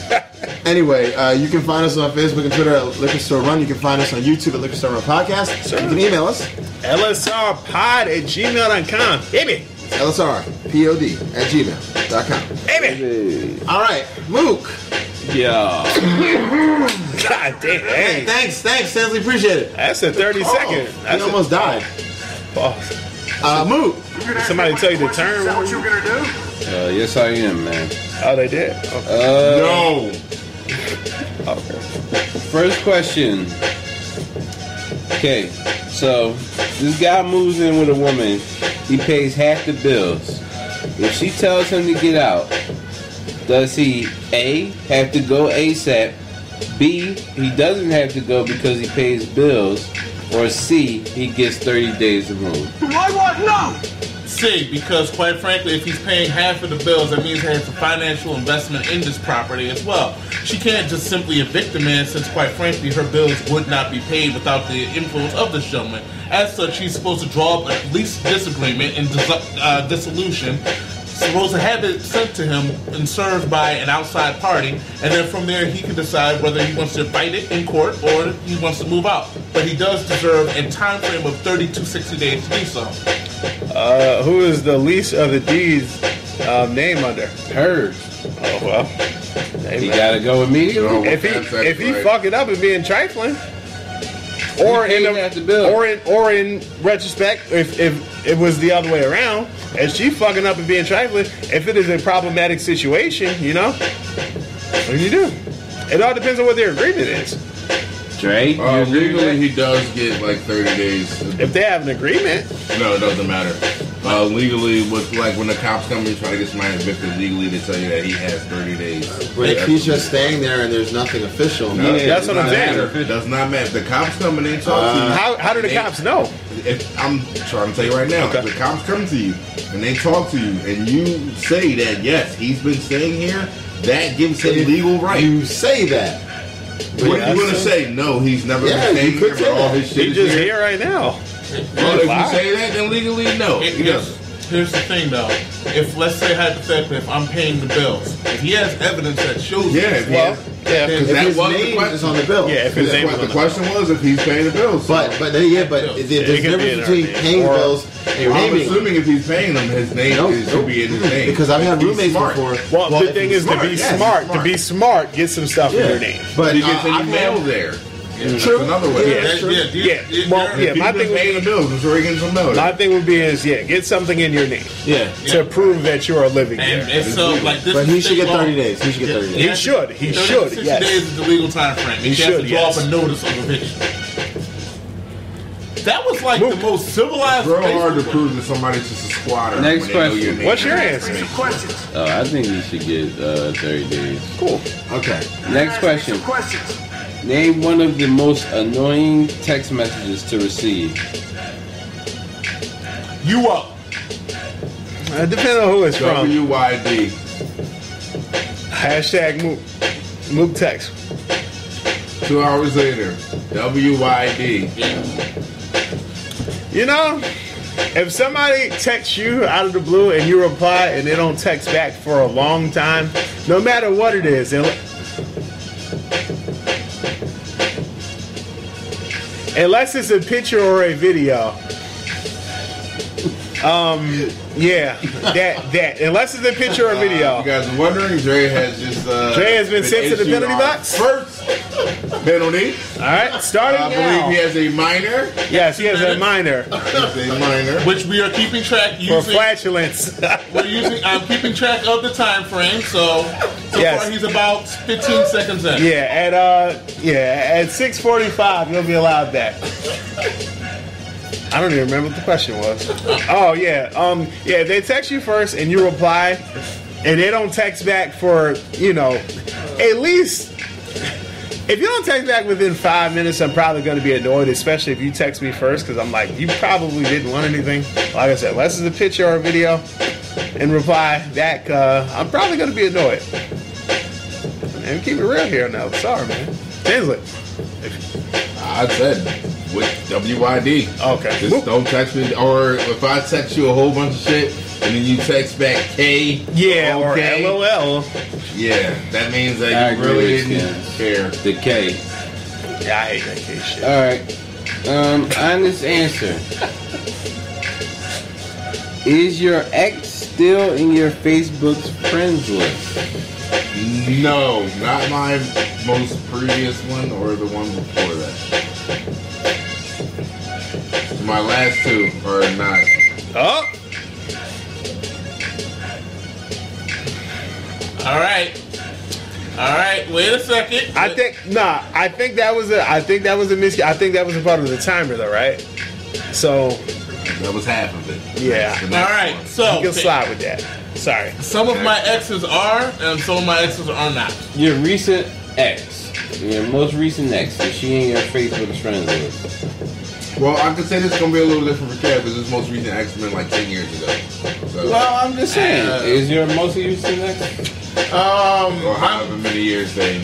Anyway, you can find us on Facebook and Twitter at Liquor Store Run. You can find us on YouTube at Liquor Store Run Podcast. Sure. You can email us lsrpod@gmail.com. Baby. lsrpod@gmail.com. Baby. All right, Luke. Yeah. God damn. Hey, thanks. Sincerely appreciate it. That's a 30-second. He almost died. Boss. Move. Somebody tell you the term. Is that what you were gonna do? Yes, I am, man. Oh, they did. Okay. No. Okay. First question. Okay, so this guy moves in with a woman. He pays half the bills. If she tells him to get out, does he A, have to go ASAP? B, he doesn't have to go because he pays bills. Or C, he gets 30 days removed. C, because quite frankly, if he's paying half of the bills, that means he has a financial investment in this property as well. She can't just simply evict the man since, quite frankly, her bills would not be paid without the influence of the showman. As such, she's supposed to draw up at least disagreement and dissolution supposed to have it sent to him and served by an outside party, and then from there he can decide whether he wants to fight it in court or he wants to move out. But he does deserve a time frame of 30 to 60 days to do so. Who is the least of the D's name under? Hers. Oh, well. He got to go immediately. If he fuck it up and being trifling. Or in retrospect, if it was the other way around, and she fucking up and being trifling, if it is a problematic situation, you know, what do you do? It all depends on what their agreement is. Dre, legally he does get like 30 days. If they have an agreement. No, it doesn't matter. Legally, with like when the cops come and try to get somebody convicted, legally they tell you that he has 30 days. But if he's just staying there and there's nothing official, that's what I'm saying. It does not matter. The cops come and they talk to you. How do the cops know? If I'm trying to tell you right now, if the cops come to you and they talk to you and you say that yes, he's been staying here, that gives him legal right. You say that. But what you gonna say? No, he's never been staying here. But all his shit. He's just here right now. Well, if you say that, then legally, no. Here's the thing, though. If, let's say, hypothetically, if I'm paying the bills, if he has evidence that shows because that was the question on the bill. Yeah, if his name was on the question was if he's paying the bills. But there's a difference between paying bills and naming. I'm assuming if he's paying them, his name should be in his name. Because I've had roommates before. Well, the thing is to be smart. To be smart, get some stuff in your name. But you get an email there. Yeah, true. Another way. Yeah. Well, my thing would be the bills. I'm sure he gets some bills. My thing would be is get something in your name. To prove that you are living there. So, like this, but he should get 30 days. He should get 30 days. He should. 60 days is the legal time frame. He should draw up a notice of eviction. That was like the most civilized. It's real hard to prove that somebody's just a squatter. Next question. What's your answer? I think he should get 30 days. Cool. Okay. Next question. Name one of the most annoying text messages to receive. You up. It depends on who it's from. WYD. Hashtag Mook. Mook text. 2 hours later. WYD. You know, if somebody texts you out of the blue and you reply and they don't text back for a long time, no matter what it is, unless it's a picture or a video. Unless it's a picture or a video. You guys are wondering, Dre has been sent to the penalty box. First penalty. All right, starting now. I believe he has a minor. Yes, he has a minor. Which we are keeping track using. For flatulence. I'm keeping track of the time frame, so far he's about 15 seconds in. At 6:45 you'll be allowed that. I don't even remember what the question was. They text you first and you reply, and they don't text back for, at least if you don't text back within 5 minutes, I'm probably going to be annoyed, especially if you text me first, because I'm like, you probably didn't want anything. Like I said, unless it's a picture or a video, and reply back, I'm probably going to be annoyed. And keep it real here now. Sorry, man. Tinsley. I said. With WYD. Okay. Just don't text me. Or if I text you a whole bunch of shit and then you text back K. Yeah, okay, or LOL. Yeah, that means that I really didn't care. The K. Yeah, I hate that K shit. Alright. Honest answer. Is your ex still in your Facebook's friends list? No, not my most previous one or the one before that. My last two are not. Oh! Alright, wait a second. I think that was a I think that was a part of the timer though, right? So that was half of it. Yeah. Alright, so you can slide with that. Sorry. Some of my exes are and some of my exes are not. Your recent ex. Your most recent ex. Is she in your Facebook friends list? Well, I could say this is going to be a little different for Kev because his most recent ex been like 10 years ago. So, I'm just saying. Is your most recent ex? However many years they...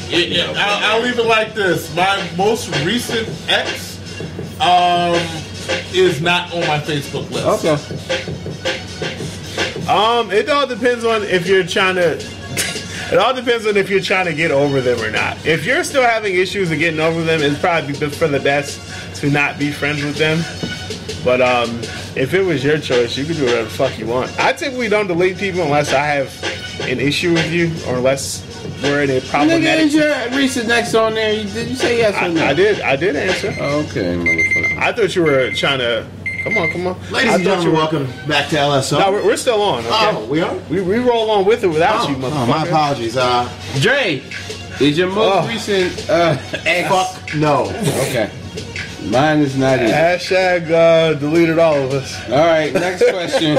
I'll leave it like this. My most recent ex is not on my Facebook list. Okay. It all depends on if you're trying to. It all depends on if you're trying to get over them or not. If you're still having issues of getting over them, it's probably for the best to not be friends with them. But if it was your choice, you could do whatever the fuck you want. I typically don't delete people unless I have an issue with you, or unless we're in a problematic. Nigga, is your recent next on there? Did you say yes or no? I did answer. Oh, okay, motherfucker. I thought you were trying to. Come on. Ladies and gentlemen, welcome back to LSO. No, we're still on. Okay? Oh, we are? We roll on with it without you, motherfucker. Oh, my apologies. Dre, is your most recent ex? Fuck no. Okay. Mine is not it. Hashtag deleted all of us. All right, next question.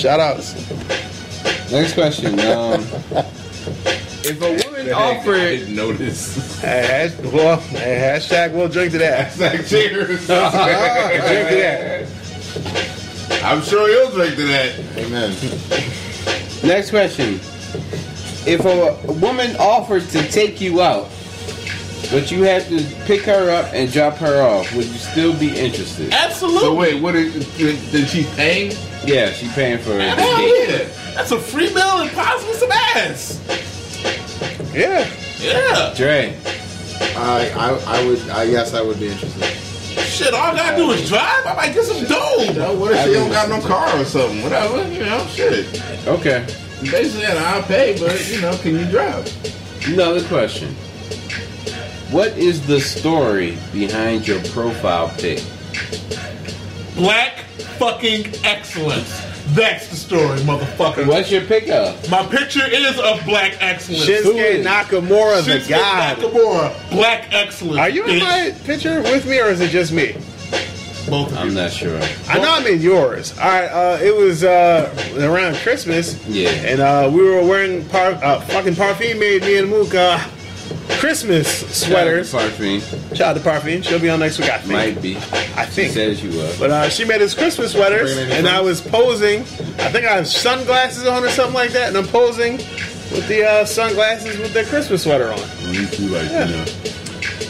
Shout outs. Next question. If a woman offered, I didn't notice. Hashtag we'll drink to that. Hashtag cheers. Drink to that. I'm sure you'll drink to that. Amen. Next question. If a woman offered to take you out, but you had to pick her up and drop her off, would you still be interested? Absolutely. So wait, what did she pay? Yeah, she paying for it. Hell yeah. That's a free meal and possibly some ass. Yeah. Yeah. Dre. I would be interested. Shit, all I gotta do is drive. I might get some dough. You know, what if she don't got no car or something? Whatever, you know, shit. Okay. Basically, I'll pay, but, you know, can you drive? Another question. What is the story behind your profile pic? Black fucking excellence. That's the story, motherfucker. What's your pickup? My picture is of black excellence. Shinsuke Nakamura, the guy. Shinsuke Nakamura, black excellence. Are you in my picture with me, or is it just me? Both of you. I'm not sure. I know I'm in yours. All right, it was around Christmas. Yeah. And we were wearing fucking Parfum made me and Mook Christmas sweaters. Shout out to Parfum. She'll be on next week, I think. Might be. I think. She says you will. But she made us Christmas sweaters, and I was posing. I think I have sunglasses on or something like that, and I'm posing with the sunglasses with their Christmas sweater on. Me too, you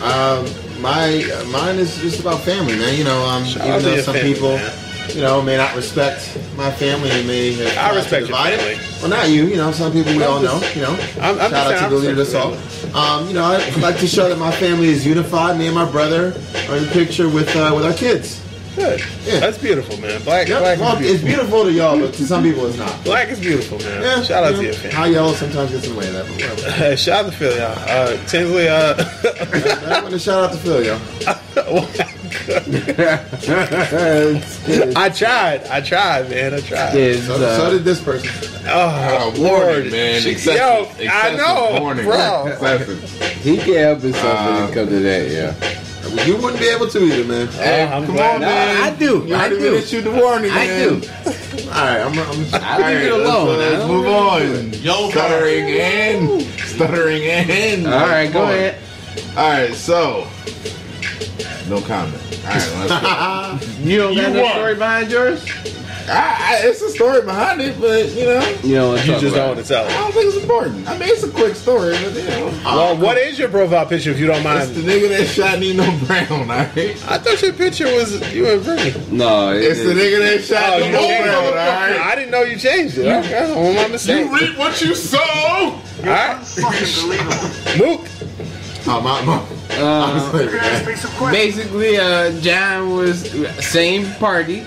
know. Mine is just about family, man. You know, even though some family, people, man, you know, may not respect my family, and may have I respect your family. Well, not you. You know, some people we all know. You know, shout out to the leader of us all. You know, I like to show that my family is unified. Me and my brother are in the picture with our kids. Good. Yeah. That's beautiful, man. Black well, is beautiful. It's beautiful to y'all, but to some people it's not. Black is beautiful, man. Yeah, shout out to your family. How y'all sometimes gets in the way of that, but whatever. Hey, shout out to Phil, y'all. Tinsley, I want to shout out to Phil, y'all. I tried, man. I tried. So did this person. Oh, Lord, man. Excessive, I know, warning, bro. He can't help himself when it comes to that, yeah. You wouldn't be able to either, man. I'm come glad. On, no, man. I do. You I do. You the warning, I man. Do. All right, I'll leave it alone. Let's move on. Yo, stuttering in. All right, go ahead. All right, so no comment. All right, let's go. You don't got no story behind yours? It's a story behind it, but you know, you just don't want to tell it. I don't think it's important. I mean, it's a quick story, but you know. Well, what is your profile picture, if you don't mind? It's the nigga that shot Nino Brown. Alright, I thought your picture was you and Brittany. No, it's the nigga that shot Nino Brown. All right, I didn't know you changed it. Okay, well, my mistake. You reap what you sow. All right, Mook. Basically, John was same party.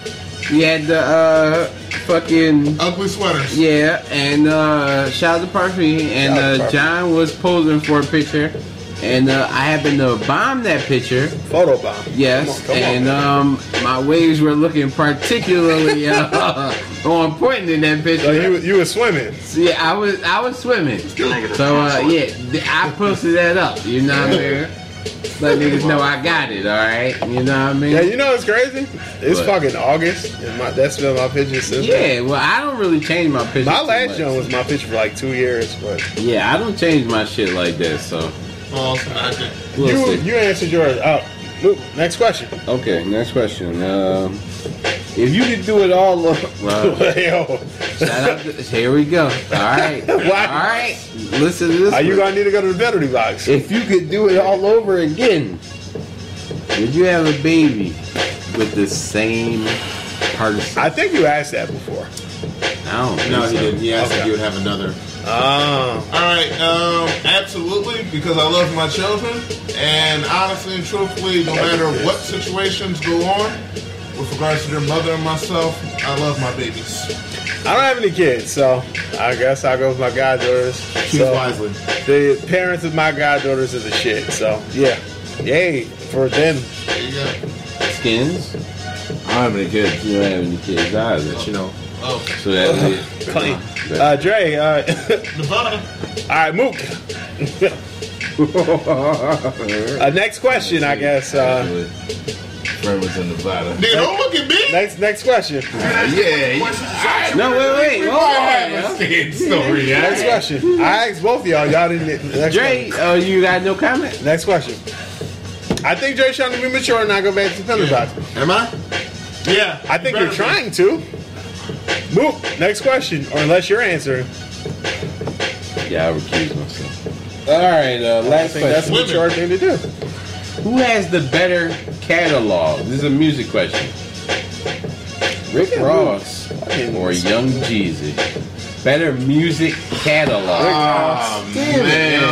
We had the fucking ugly sweaters. Yeah, and shout out to Parfait. And John was posing for a picture, and I happened to bomb that picture. Photo bomb. Yes, come on, my waves were looking particularly on point in that picture. So you were swimming. Yeah, I was swimming. So I posted that up. You know what I mean? Let niggas know I got it, alright? You know what I mean? Yeah, you know what's crazy? It's fucking August, and that's been my picture since then. Well, I don't really change my picture. My last one was my picture for like 2 years, but... Yeah, I don't change my shit like that, so... You answered yours. Next question. Okay, next question. If you could do it all... here we go. Alright. Alright. Listen to this. Are you going to need to go to the veterinary box? If you could do it all over again, would you have a baby with the same partnership. I think you asked that before. No, he didn't. He asked if you would have another. Oh. Alright, absolutely, because I love my children, and honestly and truthfully, no matter what situations go on, with regards to their mother and myself, I love my babies. I don't have any kids, so I guess I'll go with my goddaughters. Choose wisely. The parents of my goddaughters is a shit, so yeah. Yay for them. There you go. Skins? I don't have any kids. You don't have any kids either, you know. Oh. So that was it. Clean. Dre, Nevada. All right, Mook. Next question, I guess. Dre was in Nevada. Nigga, don't look at me. Next question. Yeah. No, wait. Oh, I have a story. Next question. I asked both of y'all. Y'all didn't. Dre, you got no comment? Next question. I think Dre's trying to be mature and not go back to the box. Am I? Yeah. I think you're trying to. Move. Next question, or unless you're answering. Yeah, I recuse myself. All right, last thing. That's the hard thing to do. Who has the better catalog? This is a music question. Rick Ross or Young Jeezy? Better music catalog. Oh, man.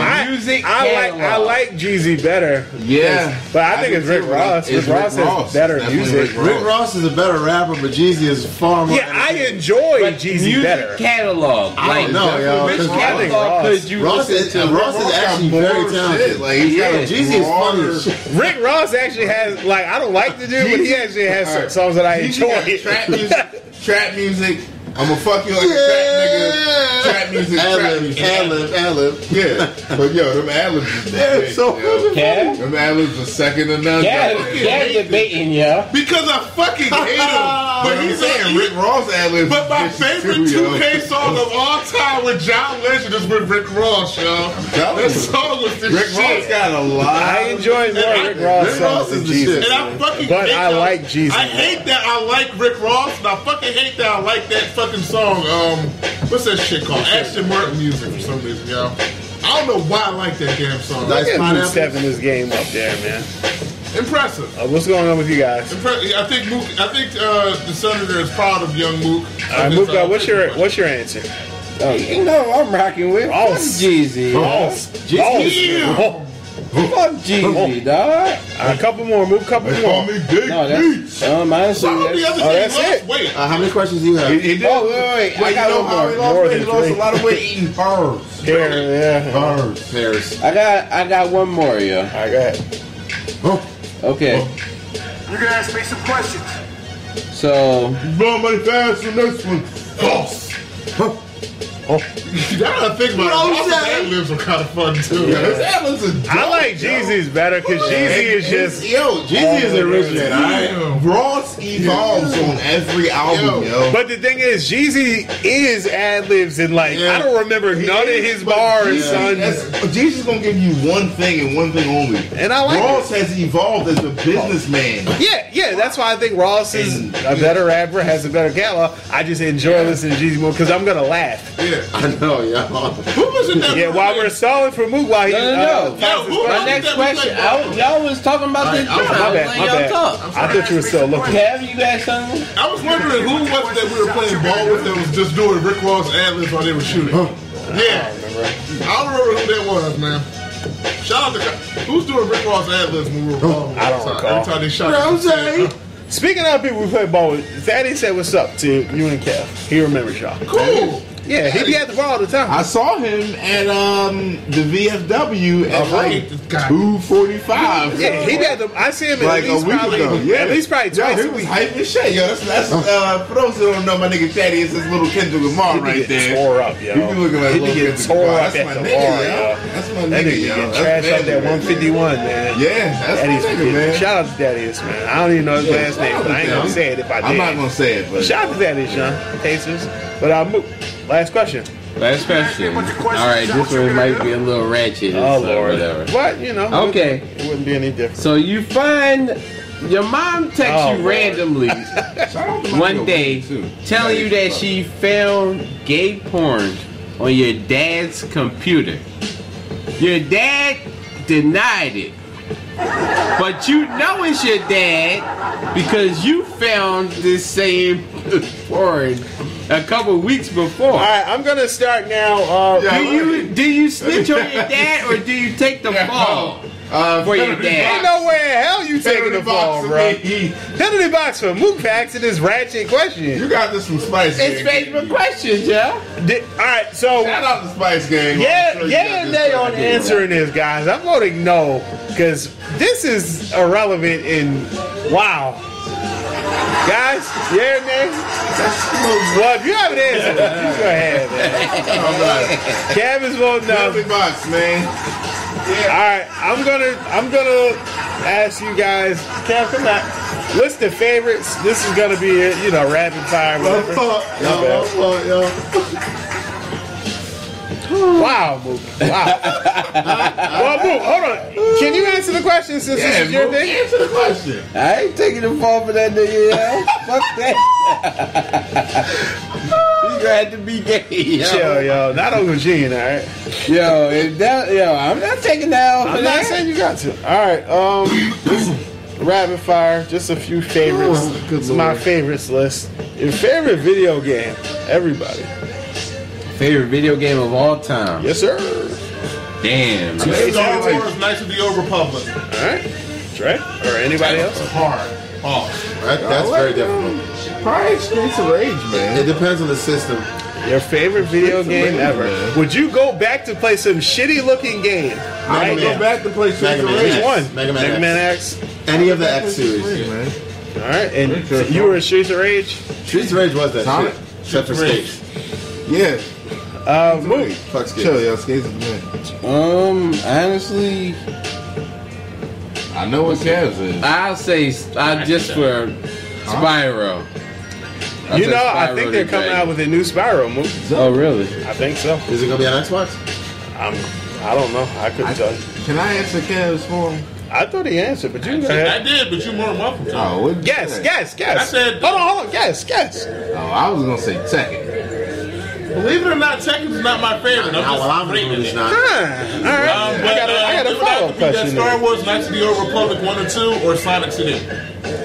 I like Jeezy better. Yeah. But I think it's Rick Ross. Rick Ross has better music. Rick Ross is a better rapper, but Jeezy is far more. Yeah, I enjoy Jeezy better. Catalog. I don't know, y'all. Which catalog could you listen to? Ross is actually very talented. Like, Jeezy is funny. Rick Ross actually has, like, I don't like the dude, but he actually has some songs that I enjoy. Trap music. I'm gonna fuck you like a trap nigga. Trap music, ad lib. Yeah, but yo, them ad libs. They're so good. Them ad libs are second to none. Cat debating, yo. Because I fucking hate him. But he's saying Rick Ross ad libs. But my favorite 2K song of all time with John Legend is with Rick Ross, yo. That song was the shit. Rick Ross got a lot. I enjoy more Rick Ross. Rick Ross is the shit. And I fucking hate that. But I like Jesus. I hate that I like Rick Ross, and I fucking hate that I like that fucking song, what's that shit called? Ashton Martin music for some reason, y'all. I don't know why I like that damn song. I got stepping this game up there, man. Impressive. What's going on with you guys? I think the senator is proud of young Mook. All right, Mook, what's your answer? You know, I'm rocking with Jeezy. Jeezy. Fuck Jeezy, dog. A couple more. Move a couple more. Call me Big Meats. That's it. Wait. How many questions do you have? Wait. I got more. He lost a lot of weight eating pears. Pears. I got one more, yo. All right, go ahead. Okay. You can ask me some questions. So. Blow money fast for next one. False. I think my lips are kind of fun too. Yeah. I like Jeezy's better because Jeezy is just Jeezy is original. Ross evolves on every album. But the thing is, Jeezy is ad libs and I don't remember none of his bars. Jeezy's gonna give you one thing and one thing only. And I like Ross has evolved as a businessman. Yeah, that's why I think Ross is a better rapper, has a better catalog. I just enjoy listening to Jeezy more because I'm gonna laugh. Yeah. I know, y'all. Who was in that? Yeah, while we're stalling for Mook, while he my next question. Y'all was talking about this. My bad. I thought you were still looking. Have you guys something? I was wondering who was that we were playing ball with that was just doing Rick Ross ad-libs while they were shooting. Yeah. I don't remember who that was, man. Shout out to who's doing Rick Ross ad-libs when we were balling? I don't recall. Every time they shot. Speaking of people we played ball with, Daddy said what's up to you and Kev. He remembers y'all. Cool. Yeah, he be at the bar all the time. I saw him at the VFW at like 2:45. Yeah, he be at the. I see him like at least a week ago. Yeah, at least probably twice. He was hype as shit. Yo, that's for those who don't know, my nigga Teddy is this little Kendrick Lamar right there. Tore up, yo. He be looking like little Kendrick Lamar. That's my nigga, yo. That's my nigga, yo. Trash up that 151, man. Yeah, that's my nigga, man. Shout out to Thaddeus, man. I don't even know his last name, but I ain't gonna say it if I did. I'm not gonna say it, but shout out to Thaddeus, John Pacers. But I'll move. Last question. Alright, this one might be a little ratchet or whatever. But, you know. Okay. It wouldn't be any different. So you find your mom texts you randomly one day telling you that she found gay porn on your dad's computer. Your dad denied it. But you know it's your dad because you found this same porn a couple weeks before. All right, I'm gonna start now. Do you snitch on your dad or do you take the ball for your dad? Ain't no way in hell you taking the ball, bro. Penalty box for Mook packs in this ratchet question. You got this from Spice Gang. It's favorite questions, yeah. All right, so shout out to Spice Gang. Yeah, they on answering this, guys. I'm voting no because this is irrelevant and wow. Guys, yeah, man. Well, if you have an answer, you go ahead, man. Kevin's voting no. Alright, I'm gonna ask you guys, Kev, come back. What's the favorites? This is gonna be a, you know, rapid fire. Wow, Mook. Wow. Well, Mook, hold on. Can you answer the question since this is your thing? Answer the question. I ain't taking the fall for that nigga. Fuck that. He's glad to be gay. Yo. Chill, yo. Not over Gene, all right? Yo, if that, yo, I'm not taking that off. I'm not saying you got to. All right. Rapid fire. Just a few favorites. Oh, it's my favorites list. Your favorite video game. Everybody. Favorite video game of all time. Yes, sir. Damn. Star Wars, Knights of the Old Republic. All right. That's right. Or anybody else? Hard. That's very difficult. Probably Streets of Rage, man. It depends on the system. Your favorite video game ever. Man. Would you go back to play some shitty-looking game? I would go back to play Streets of Rage. Which one? Mega Man X. Any of the X series. All right. And so you were in Streets of Rage? Streets of Rage was that Sonic. Except for Skates. Yeah. Mook. Fuck Skates. Chill, yo. Skates is good. Honestly, I know what Cavs is. I'll say just for Spyro. You know, I think they're coming out with a new Spyro movie. Oh, really? I think so. Is it gonna be on Xbox? I don't know. I couldn't tell you. Can I answer Cavs for him? I thought he answered, but you go ahead. I did, but you're more than welcome to. Oh, guess. I said, hold on. Guess. Oh, I was gonna say Tekken. Believe it or not, Tekken's not my favorite. I'm just reading it. I got a follow-up question. That Star Wars, Knights of the Old Republic 1 and 2, or Sonic City?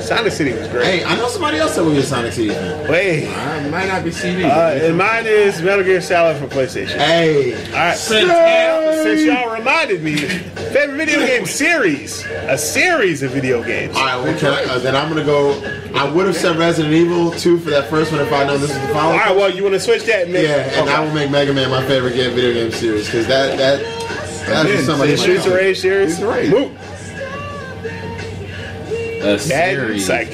Sonic City was great. Hey, I know somebody else that would be a Sonic City. Wait. It might not be CD. And mine is Metal Gear Solid for PlayStation. Hey. All right. Since y'all reminded me, favorite video game series. A series of video games. All right, well, then I'm going to go... I would have said Resident Evil 2 for that first one if I know this is the follow-up. Alright, well, you want to switch that? And I will make Mega Man my favorite video game series, because that is somebody. The Streets of Rage series? A series. The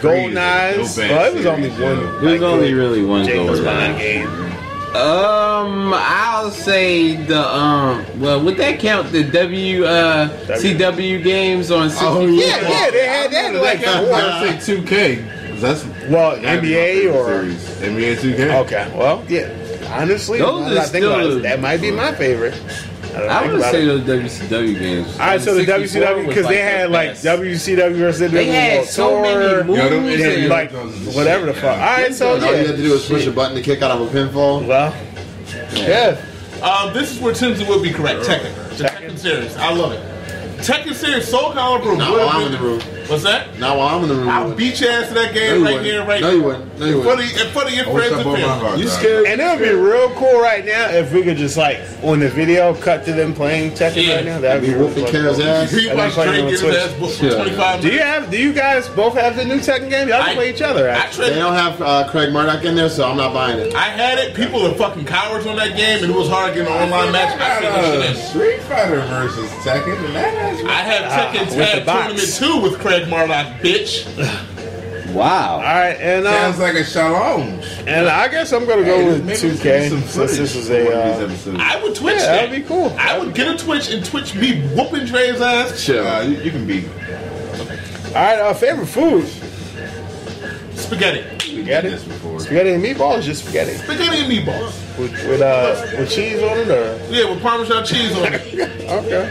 Golden Eyes. Well, it was only one. It was only really one Golden Eye game. I'll say the well, would that count the WCW games on 64? Oh yeah, they had that. I'd say 2K. That's NBA or NBA 2K. Okay, well, yeah. Honestly, that might be my favorite. I would say those WCW games. All right, so the WCW because they had like WCW versus WWE. They had so many movies and like whatever the fuck. All right, so all you had to do was push a button to kick out of a pinfall. Well, yeah. This is where Timsy would be correct. Tekken, the Tekken series. I love it. Tekken series, Soul Calibur. Not while I'm in the room. What's that? Not while I'm in the room. I'll beat your ass to that game right here, right now. No, you wouldn't. No, you wouldn't. In front of your friends and family. You scared? And it would be real cool right now if we could just like on the video cut to them playing Tekken right now. That'd be whooping Kara's ass. He watched Drake get his ass booked for 25 minutes. Do you guys both have the new Tekken game? Y'all can play each other. They don't have Craig Murdoch in there, so I'm not buying it. I had it. People are fucking cowards on that game, and it was hard getting an online match. Street Fighter versus Tekken. I have Tekken Tag Tournament 2 with Craig Marlock, bitch. Wow. All right, and sounds like a shalom. And I guess I'm gonna go with 2K since this is a. I would Twitch that. That'd be cool. I would get a Twitch and Twitch me whooping Dre's ass. Chill. You can be. All right, our favorite food. Spaghetti. Spaghetti and meatballs, just spaghetti. Spaghetti and meatballs with cheese on it, or with Parmesan cheese on it. Okay.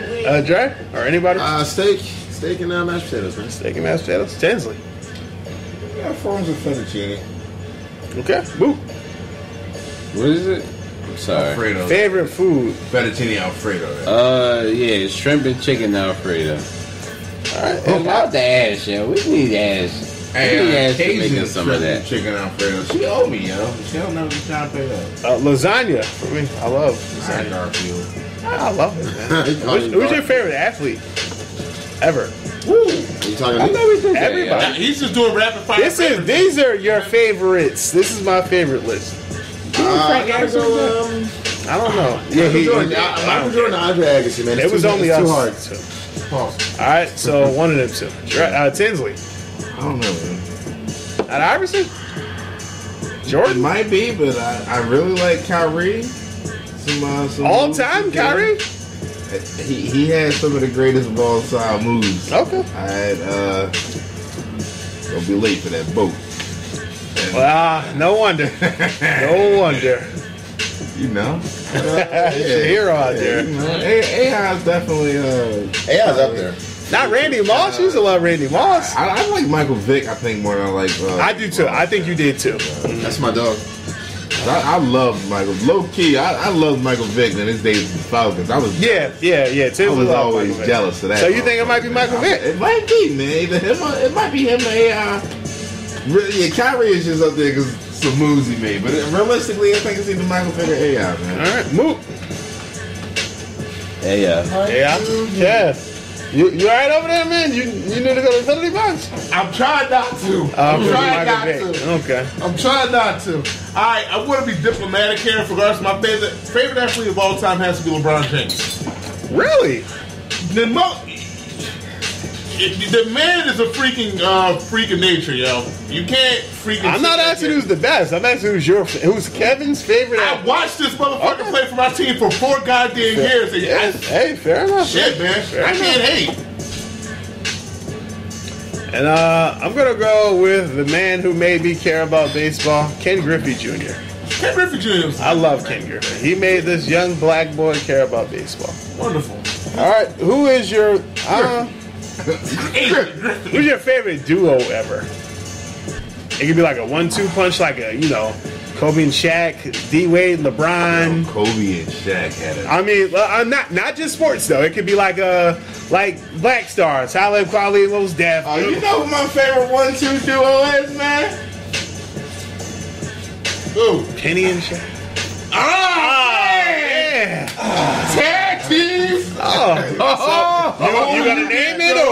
Dre or anybody? Steak and mashed potatoes, man. Steak and mashed potatoes. Tinsley. Yeah, forms of fettuccine. Okay. Boop. What is it? I'm sorry. Alfredo. Favorite food? Fettuccine Alfredo. Yeah, shrimp and chicken Alfredo. Alright, about the ass, yo. We need to ask. Hey, we need ass to make us some of that chicken Alfredo. She owe me, yo. She don't know what time to pay up. Lasagna for me. I love lasagna. Garfield. I love it, man. Who's your favorite athlete ever? Woo! You talking about everybody? Yeah. He's just doing rapid fire. These are your favorites. This is my favorite list. I don't know. Yeah, Michael Jordan, Andre Agassi, man. It was only us. Too hard. All right, so one of them two. Right, Tinsley. I don't know, man. At Iverson. Jordan. It might be, but I really like Kyrie. Some all time, Kyrie. He had some of the greatest ball style moves. Okay. I had gonna be late for that boat. And, no wonder. No wonder. You know, it's a hero out there. You know, AI's definitely AI's up there. Not Randy Moss. You used to love Randy Moss. I like Michael Vick. I think more than I like. I do too. I think you did too. That's my dog. I love Michael. Low key, I love Michael Vick in his days with the Falcons. I was jealous. I was always jealous of that. So you think it might be Michael Vick? It might be, man. It might be him. Really, Kyrie is just up there because some moves he made. But realistically, I think it's either Michael Vick or AI, man. All right, Mook. You all right over there, man? You need to go to Philly Bunch? I'm trying not to. Okay. I'm trying not to. All right, I'm going to be diplomatic here in regards to my favorite athlete of all time has to be LeBron James. Really? The man is a freak of nature, yo. You can't freaking. I'm not asking who's the best. I'm asking who's Kevin's favorite. I watched this motherfucker play for my team for 4 goddamn years. And fair enough. Shit, man. I can't hate. And I'm gonna go with the man who made me care about baseball, Ken Griffey Jr. Ken Griffey Jr. I love Ken Griffey. He made this young black boy care about baseball. Wonderful. All right, who is your? Who's your favorite duo ever? It could be like a 1-2 punch, like Kobe and Shaq, D-Wade, LeBron. Kobe and Shaq had it. I mean, not just sports though. It could be like Black Stars, Talib Kweli and Los Def. Oh, you know who my favorite 1-2 duo is, man? Who? Penny and Shaq. Tag teams. You got to name it or?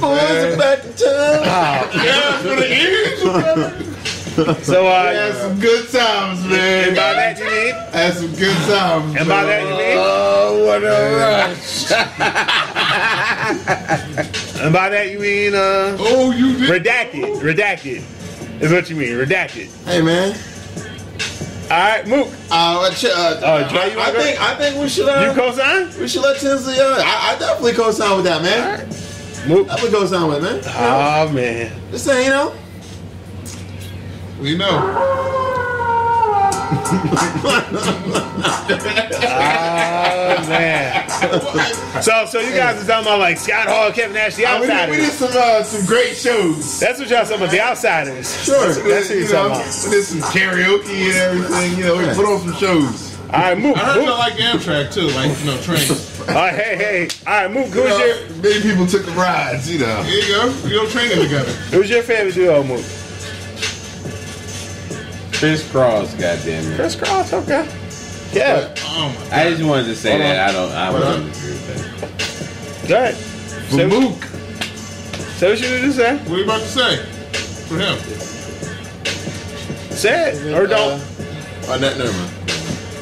Boys back to town. So we had some good times, man. And by that you mean? Had some good times. And by that you mean? Oh, what a rush! And by that you mean? Oh, you did. Redacted is what you mean. Redacted. Hey, man. All right, Mook. I think we should. You co-sign? We should let Tinsley. I definitely co-sign with that, man. All right. Mook, definitely co-sign with, man. Oh man, this thing, we know. Oh man. So you guys are talking about like Scott Hall, Kevin Nash, the Outsiders. We did some great shows. That's what y'all talking about, the Outsiders. Sure. That's what you're talking about. We did some karaoke and everything. We put on some shows. All right, Mook. I heard I like Amtrak too, trains. All right, hey. All right, Mook. Who's your? Many people took the rides, Here you go. We go training together. Who's your favorite duo, Mook? Chris Cross, goddamn it. Chris Cross, okay. Yeah. But, oh my God. I just wanted to say that. I wasn't agree with that. Go ahead. Say Mook. Say what you need to say. What are you about to say? For him. Say it. Or don't. Never mind.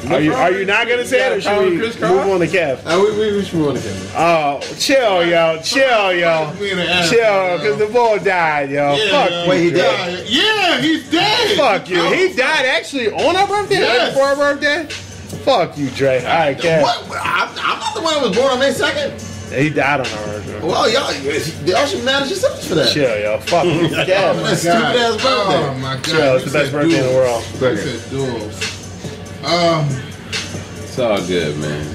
Are you not going to say it, or should we move on to Kev? We should move on to Kev. Oh, chill, yo. Chill, yo. Chill, because the boy died, yo. Yeah, fuck you. Wait, he died? Yeah, he's dead. Fuck you. He died actually on our birthday? Yes. Before our birthday? Fuck you, Dre. All right, Kev. What? I'm not the one that was born on May 2nd. He died on our birthday. Well, y'all should manage yourselves for that. Chill, yo. Fuck you. Kev. Oh, that's stupid ass birthday. Oh, my God. Chill, it's the best birthday in the world. It's duels. It's all good, man.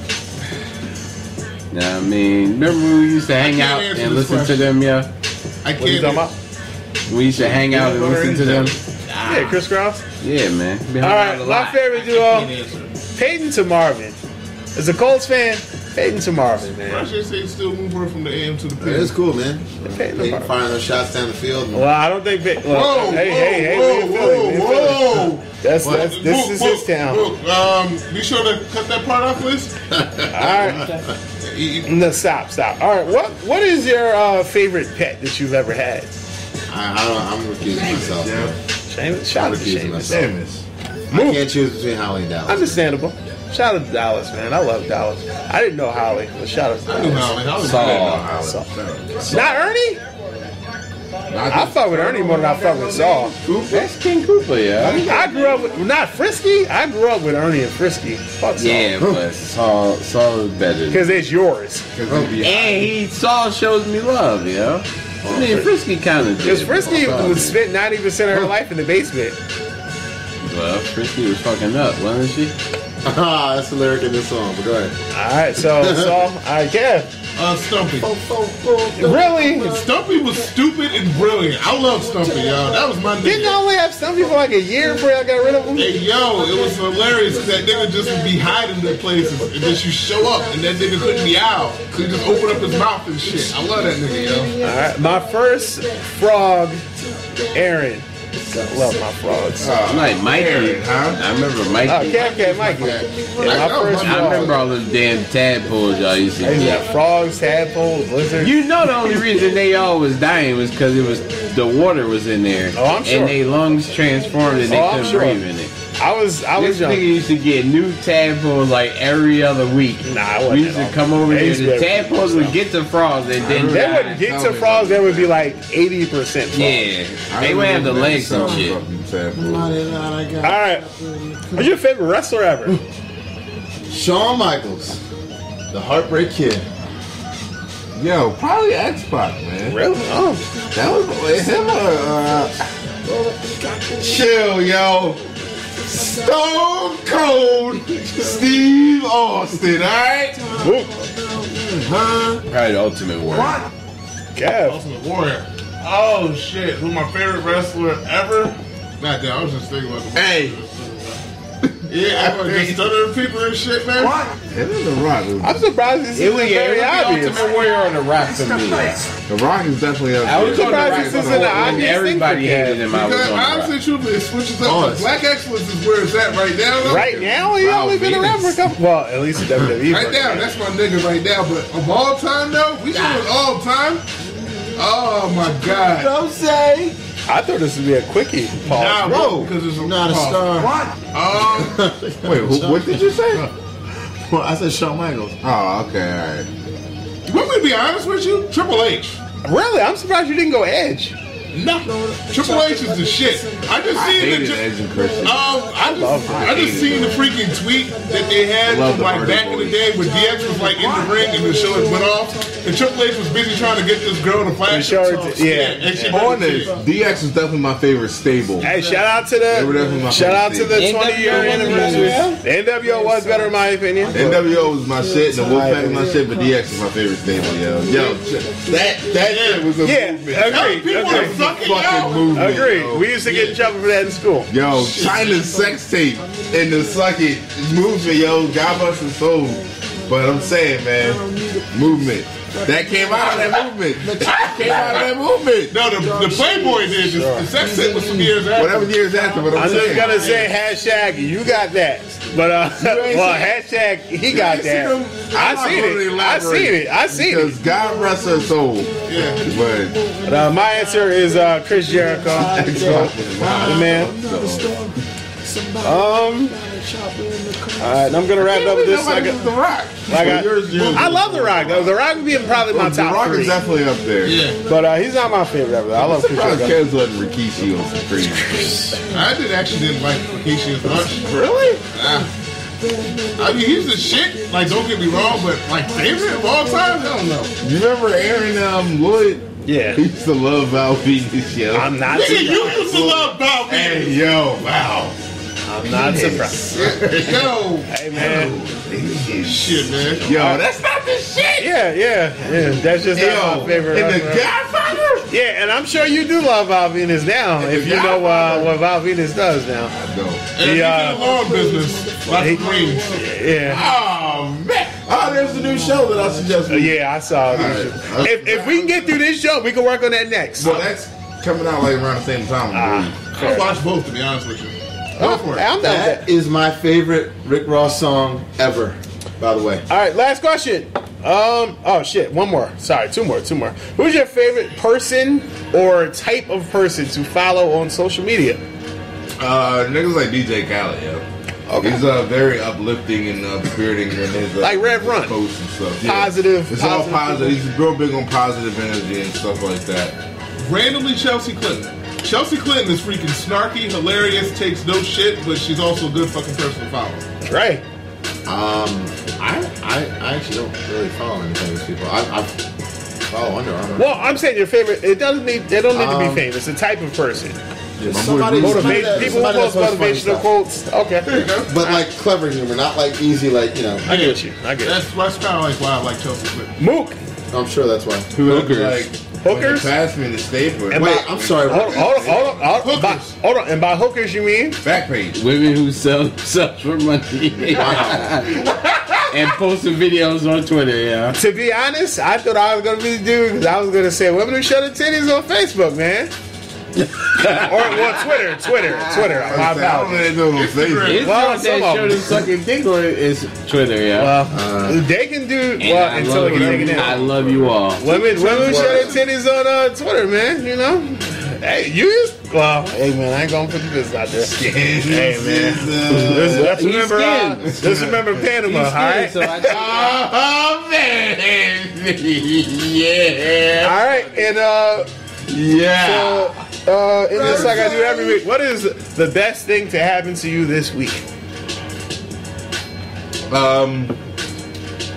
Now, I mean, remember when we used to hang out and listen to them, yeah? What are you talking about? We used to hang out and listen to them. Yeah, Chris Cross? Yeah, man. All right, my favorite duo. Peyton to Marvin. As a Colts fan, Peyton to Marvin, man. I should say still move her from the AM to the P. It's cool, man. Peyton firing those shots down the field. Well, I don't think Peyton. Well, hey, whoa. This is his town. Be sure to cut that part off, please. All right. No, stop. All right, what is your favorite pet that you've ever had? I'm accusing myself. Yeah. Seamus. Shout out to Seamus. I can't choose between Holly and Dallas. Understandable. Shout out to Dallas, man. I love Dallas. I didn't know Holly, but shout out to Dallas. I knew Holly. I didn't know Holly. Not Ernie? I fuck with Ernie more than I fuck with Saul. That's King Cooper, yeah. I grew up with, not Frisky, I grew up with Ernie and Frisky. Fuck Saul. Yeah, but Saul is better. Because it's yours. Saul shows me love, yo. I mean, Frisky kind of did. Because Frisky spent 90% of her life in the basement. Well, Frisky was fucking up, wasn't she? Ah, that's the lyric in this song, but go ahead. Alright, Stumpy. Really? Stumpy was stupid and brilliant. I love Stumpy, y'all. That was my nigga. Didn't I only have Stumpy for like a year before I got rid of him? Hey, yo, it was hilarious. That nigga just would be hiding in places, and then you show up, and that nigga couldn't be out. So he just opened up his mouth and shit. I love that nigga, yo. Alright, my first frog, Aaron. I love my frogs. Like Mikey, huh? I remember Mikey. Mikey. I remember all those damn tadpoles y'all used to get. Frogs, tadpoles, lizards. You know the only reason they all was dying was because it was the water was in there. Oh, I'm sure. And their lungs transformed and they couldn't breathe in it. I was young. This nigga used to get new tadpoles like every other week. We used to come over here. The tadpoles would get to frogs and then die. They would get to frogs. They would be like 80% frogs. Yeah, they would have the legs and shit. All right, who's your favorite wrestler ever? Shawn Michaels, the Heartbreak Kid. Yo, probably X-Pac, man. Really? Oh, that was him. Chill, yo. Stone Cold Steve Austin, alright? Probably the Ultimate Warrior. What? Kev. Ultimate Warrior. Oh shit, who's my favorite wrestler ever? Not that, I was just thinking about the Yeah, I was just stuttering people and shit, man. What? It is The Rock. I'm surprised this isn't very obvious. Ultimate Warrior on The Rock for me. The Rock is definitely up there. I was surprised this isn't an obvious thing. Everybody hated him. Because honestly, truthfully, it switches up. Black excellence is where it's at right now. Though. Right now? He's only been around for a couple. Well, at least in WWE. Right now, that's my nigga right now. But of all time, though, we doing all time. Oh, my God. Don't say. I thought this would be a quickie. Pause. Nah, bro, because it's not a star. What? Wait, what did you say? Well, I said Shawn Michaels. Oh, okay, all right. Let me be honest with you, Triple H. Really? I'm surprised you didn't go Edge. No, Triple H is the shit. I just seen the freaking tweet that they had from like back in the day when DX was like in the ring and the show went off, and Triple H was busy trying to get this girl to flash. DX is definitely my favorite stable. Hey, shout out to the 20-year anniversary. The NWO was better in my opinion. NWO was my shit, and the Wolfpack was my shit, but DX is my favorite stable. Yo, that shit was a movement. Agreed. Movement. We used to get in trouble for that in school. Yo, China's sex tape and the suck it movement, yo. God bless his soul. But I'm saying, man, movement. That came out of that movement. No, the Playboy did. The sex tape was some years after. Whatever years after, but I'm just going to say hashtag, you got that. But, hashtag, he got that. I seen it. Because God rest her soul. Yeah. But my answer is Chris Jericho. The man. Alright, I'm gonna wrap it up with this. I love The Rock though. The Rock would be probably my top. The Rock is definitely up there. Yeah. But he's not my favorite ever. I love Chris Jericho. Kev's letting Rikishi on some cream. I actually didn't like Rikishi as much. Really? I mean, he's the shit. Like, don't get me wrong, but like favorite of all time, I don't know. You remember Aaron Wood? Yeah. He used to love Valvini's, yo. I'm not surprised. You used to love Valvini's. Hey, yo, wow. I'm not surprised. Yo. Hey, man. Shit, man. Yo, that's not the shit. Yeah. That's just not my favorite. And The Godfather? Yeah, and I'm sure you do love Val Venis now, if you know what Val Venis does now. I don't. And he did a lawn business, like rings. Yeah. Oh, man. Oh, there's a new show that I suggest. Yeah, I saw it. Right. If we can get through this show, we can work on that next. Well, that's coming out later around the same time. I watched both, to be honest with you. That is my favorite Rick Ross song ever, by the way. All right, last question. Oh shit, one more. Sorry, two more. Who's your favorite person or type of person to follow on social media? Niggas like DJ Khaled, yo. Okay. He's very uplifting and spiriting in his like Red Run posts and stuff. Yeah. Positive. It's positive, all positive. He's real big on positive energy and stuff like that. Randomly, Chelsea Clinton. Chelsea Clinton is freaking snarky, hilarious, takes no shit, but she's also a good fucking person to follow. Right. I actually don't really follow any famous people. I follow Under Armour. Well, I'm saying your favorite. They don't need to be famous. The type of person. Yeah, people who post motivational quotes. Okay. There you go. But like clever humor, not like easy. Like I get you. I get. That's kind of like why I like Chelsea Clinton. Mook. I'm sure that's why. Hookers. Hookers. Pass me the staple. Wait, I'm sorry. Hold on. And by hookers, you mean Backpage women who sell themselves for money. Wow. And posting videos on Twitter, yeah. To be honest, I thought I was going to be the dude because I was going to say women who show their titties on Facebook, man. Or well, Twitter. My bad. It's not that show them sucking dick on it's Twitter, yeah. Well, they can do well until they can take it in. I love you all. Women who show their titties on Twitter, man. You know. Hey, hey man, I ain't gonna put the business out there. Hey man, just remember Panama, all right? So oh man, yeah. All right, and yeah. So, and just like I do every week, what is the best thing to happen to you this week?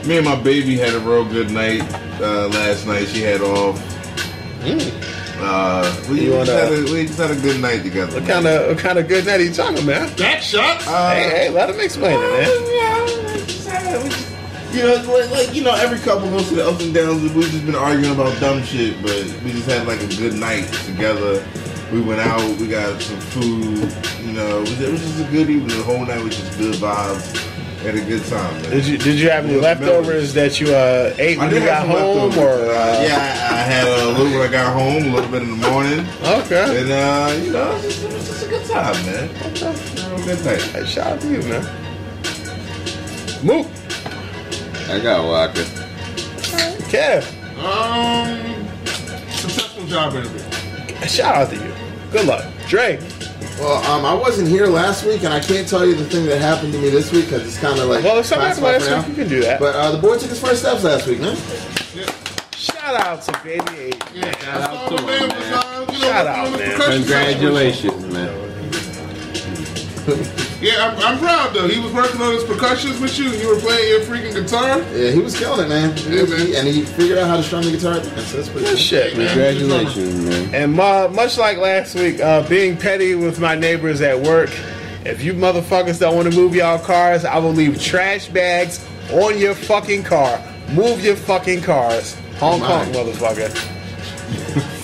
Me and my baby had a real good night last night. She had off. We just had a good night together. What kind of good night are you talking about? Back shot? Hey, let him explain it, man. Every couple goes through the ups and downs. We've just been arguing about dumb shit, but we just had like a good night together. We went out, we got some food, it was just a good evening. The whole night was just good vibes. Had a good time. Man. Did you have any leftovers that you ate when you got home? I had a little when I got home, a little bit in the morning. Okay. And it was just a good time, man. Good night. Shout out to you, man. Mook. I got Walker. Kev. Successful job interview. Shout out to you. Good luck, Dre. Well, I wasn't here last week, and I can't tell you the thing that happened to me this week because it's kind of like. Well, if something happened last week, you can do that. But the boy took his first steps last week, man. Yeah. Shout out to Baby H. Yeah, shout out to him, man. Shout out, man. Congratulations, man. Yeah, I'm proud though. He was working on his percussions with you. You were playing your freaking guitar. Yeah, he was killing it, man. And he figured out how to strum the guitar. That's pretty good shit, man. Congratulations, man. And much like last week, being petty with my neighbors at work. If you motherfuckers don't want to move y'all cars, I will leave trash bags on your fucking car. Move your fucking cars, Hong Kong, motherfucker.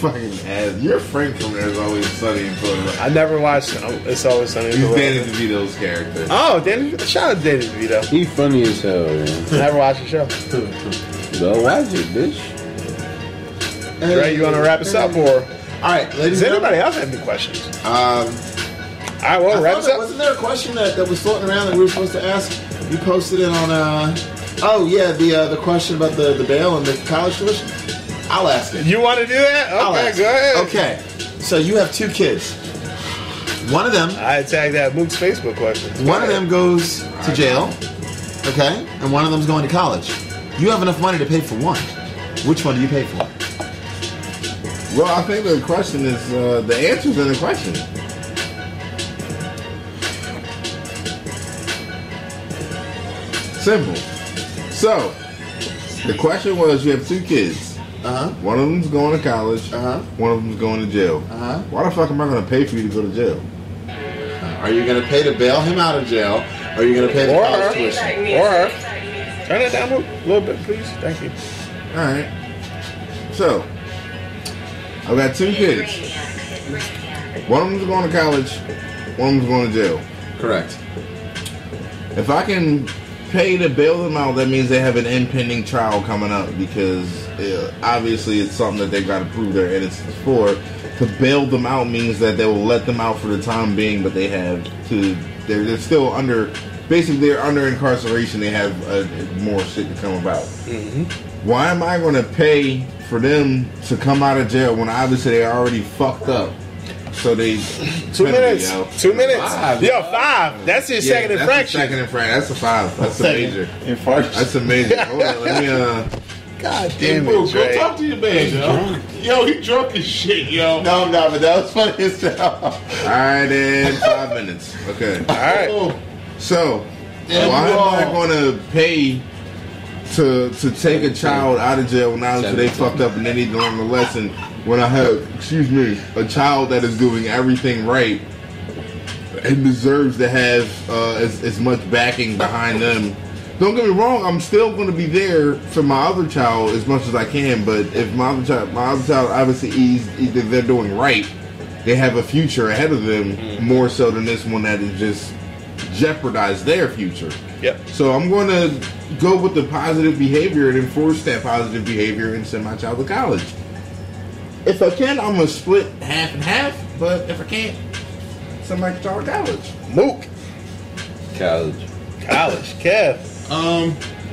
Fucking ass. Your friend from there is always Sunny in Philadelphia. I never watched It's Always Sunny in Philadelphia. He's Danny DeVito's character. Oh, shout out to Danny DeVito. He's funny as hell, man. Never watched the show. Go watch it, bitch. Dre, you want to wrap us up, or? Alright, ladies. Does anybody else have any questions? Alright, well, wrap us up. Wasn't there a question that was floating around that we were supposed to ask? You posted it on, the question about the bail and the college tuition. I'll ask it. You want to do that? Okay, go ahead. Okay. So you have two kids. One of them... I tagged that Mook's Facebook question. One of them goes to jail, okay? And one of them's going to college. You have enough money to pay for one. Which one do you pay for? Well, I think the question is... the answer's in the question. Simple. So, the question was, you have two kids. Uh-huh. One of them's going to college. Uh-huh. One of them's going to jail. Uh-huh. Why the fuck am I going to pay for you to go to jail? Are you going to pay to bail him out of jail? Or are you going to pay the college tuition? Or turn it down a little bit, please. Thank you. All right. So I've got two kids. One of them's going to college, one of them's going to jail. Correct. If I can pay to bail them out, that means they have an impending trial coming up, because obviously it's something that they've got to prove their innocence for. To bail them out means that they will let them out for the time being, but they have to. They're still under. Basically, they're under incarceration. They have more shit to come about. Mm-hmm. Why am I going to pay for them to come out of jail when obviously they already fucked up? So they 2 minutes. Yo. 2 minutes. Five. That's his second infraction. Second infraction. That's a five. That's a major infraction. That's amazing. Hold on. Let me. God damn it, Dre. Go talk to your man, yo. Yo, he drunk as shit, yo. No, but that was funny as hell. All right, then. 5 minutes. Okay. All right. Oh. So, why am I going to pay to take a child out of jail when obviously they fucked up and they need to learn the lesson? When I have, a child that is doing everything right and deserves to have as much backing behind them. Don't get me wrong, I'm still going to be there for my other child as much as I can, but if my other child obviously if they're doing right, they have a future ahead of them more so than this one that is just jeopardized their future. Yep. So I'm going to go with the positive behavior and enforce that positive behavior and send my child to college. If I can, I'm going to split half and half, but if I can't, somebody can start college. Mook. College. Kev.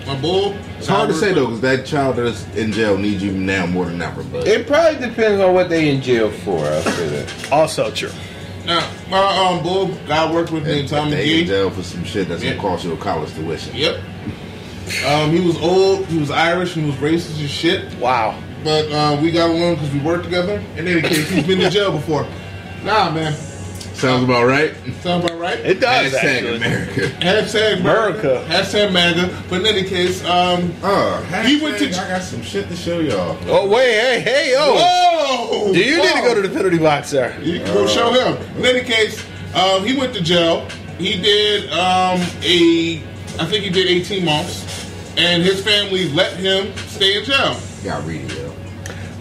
My bull. It's hard to say though, because that child that's in jail needs you now more than ever. But it probably depends on what they in jail for. Also true. Now, my bull guy worked with me in time they McGee. In jail for some shit that's gonna cost you a college tuition. Yep. He was old. He was Irish and was racist as shit. Wow. But we got along because we worked together. In any case, he's been to jail before. Nah, man. Sounds about right. It does. Hashtag America. Hashtag America. Hashtag MAGA. But in any case, he went to. I got some shit to show y'all. Oh wait, hey, yo! Whoa! Do you need to go to the penalty box, sir? You can go show him. In any case, he went to jail. He did I think he did 18 months, and his family let him stay in jail. You gotta read it, yo.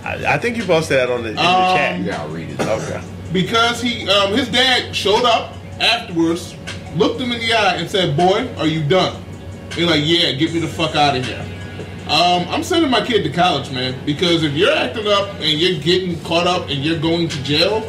I think you posted that in the chat. You gotta read it. Okay. Because he, his dad showed up afterwards, looked him in the eye, and said, "Boy, are you done?" They're like, "Yeah, get me the fuck out of here." I'm sending my kid to college, man. Because if you're acting up and you're getting caught up and you're going to jail,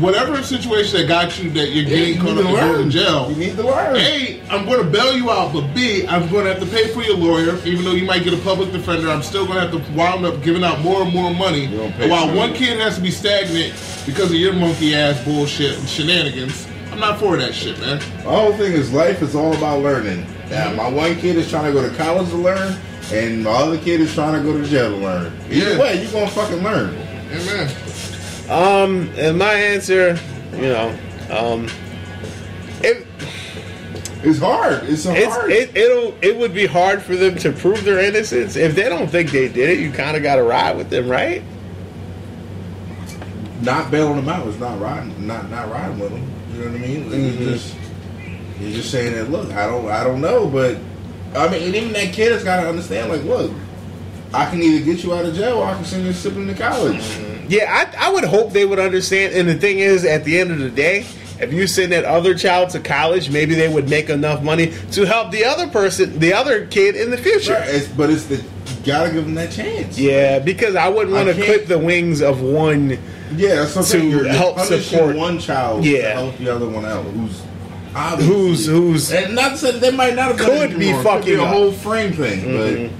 whatever situation that got you that you're getting caught up and going to jail, you need to learn. A, I'm going to bail you out, but B, I'm going to have to pay for your lawyer. Even though you might get a public defender, I'm still going to have to wind up giving out more and more money. While one kid has to be stagnant because of your monkey ass bullshit and shenanigans, I'm not for that shit, man. The whole thing is life is all about learning. Now, my one kid is trying to go to college to learn, and my other kid is trying to go to jail to learn. Either way, you're going to fucking learn. Amen. And my answer, it's hard. It would be hard for them to prove their innocence. If they don't think they did it, you kind of got to ride with them, right? Not bailing them out is not riding with them. You know what I mean? Mm-hmm. You're just saying that. Look, I don't know, but I mean, and even that kid has got to understand. Like, look, I can either get you out of jail or I can send you sipping to college. Mm-hmm. Yeah, I would hope they would understand. And the thing is, at the end of the day, if you send that other child to college, maybe they would make enough money to help the other person, the other kid in the future. Right. You gotta give them that chance. Yeah, because I wouldn't want to clip the wings of one. Yeah, that's something to help support one child. Yeah, to help the other one out. Who's and not that they might not have could be fucking the whole frame thing, mm-hmm. but.